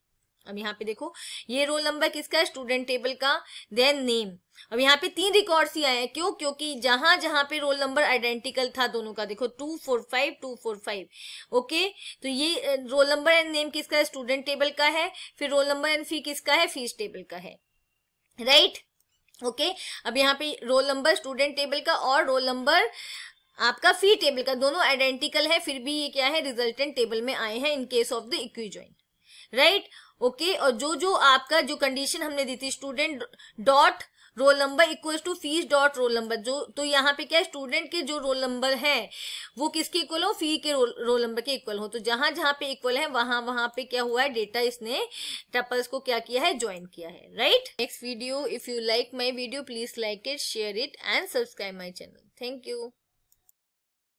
अब यहाँ पे देखो ये रोल नंबर किसका है, स्टूडेंट टेबल का, देन नेम। अब यहाँ पे 3 रिकॉर्ड ही आए हैं, क्यों, क्योंकि जहां जहां पे रोल नंबर आइडेंटिकल था दोनों का, देखो 245, 245, ओके। तो ये रोल नंबर एंड नेम किसका है, स्टूडेंट टेबल का है। फिर रोल नंबर एंड फी किसका है, फीस टेबल का है, राइट, ओके। अब यहाँ पे रोल नंबर स्टूडेंट टेबल का और रोल नंबर आपका फी टेबल का दोनों आइडेंटिकल है, फिर भी ये क्या है, रिजल्टेंट टेबल में आए हैं in case of the equi join, right, okay. और जो आपका जो कंडीशन हमने दी थी, student dot roll number equals to fees dot roll number, जो तो यहाँ पे क्या है, स्टूडेंट के जो रोल नंबर है वो किसके इक्वल हो, फी के रोल नंबर के इक्वल हो। तो जहां जहां पे इक्वल है वहां पे क्या हुआ है, डेटा इसने टपल्स को क्या किया है, ज्वाइन किया है, right. Next video, if you like my video please like it, share it and subscribe my channel. Thank you.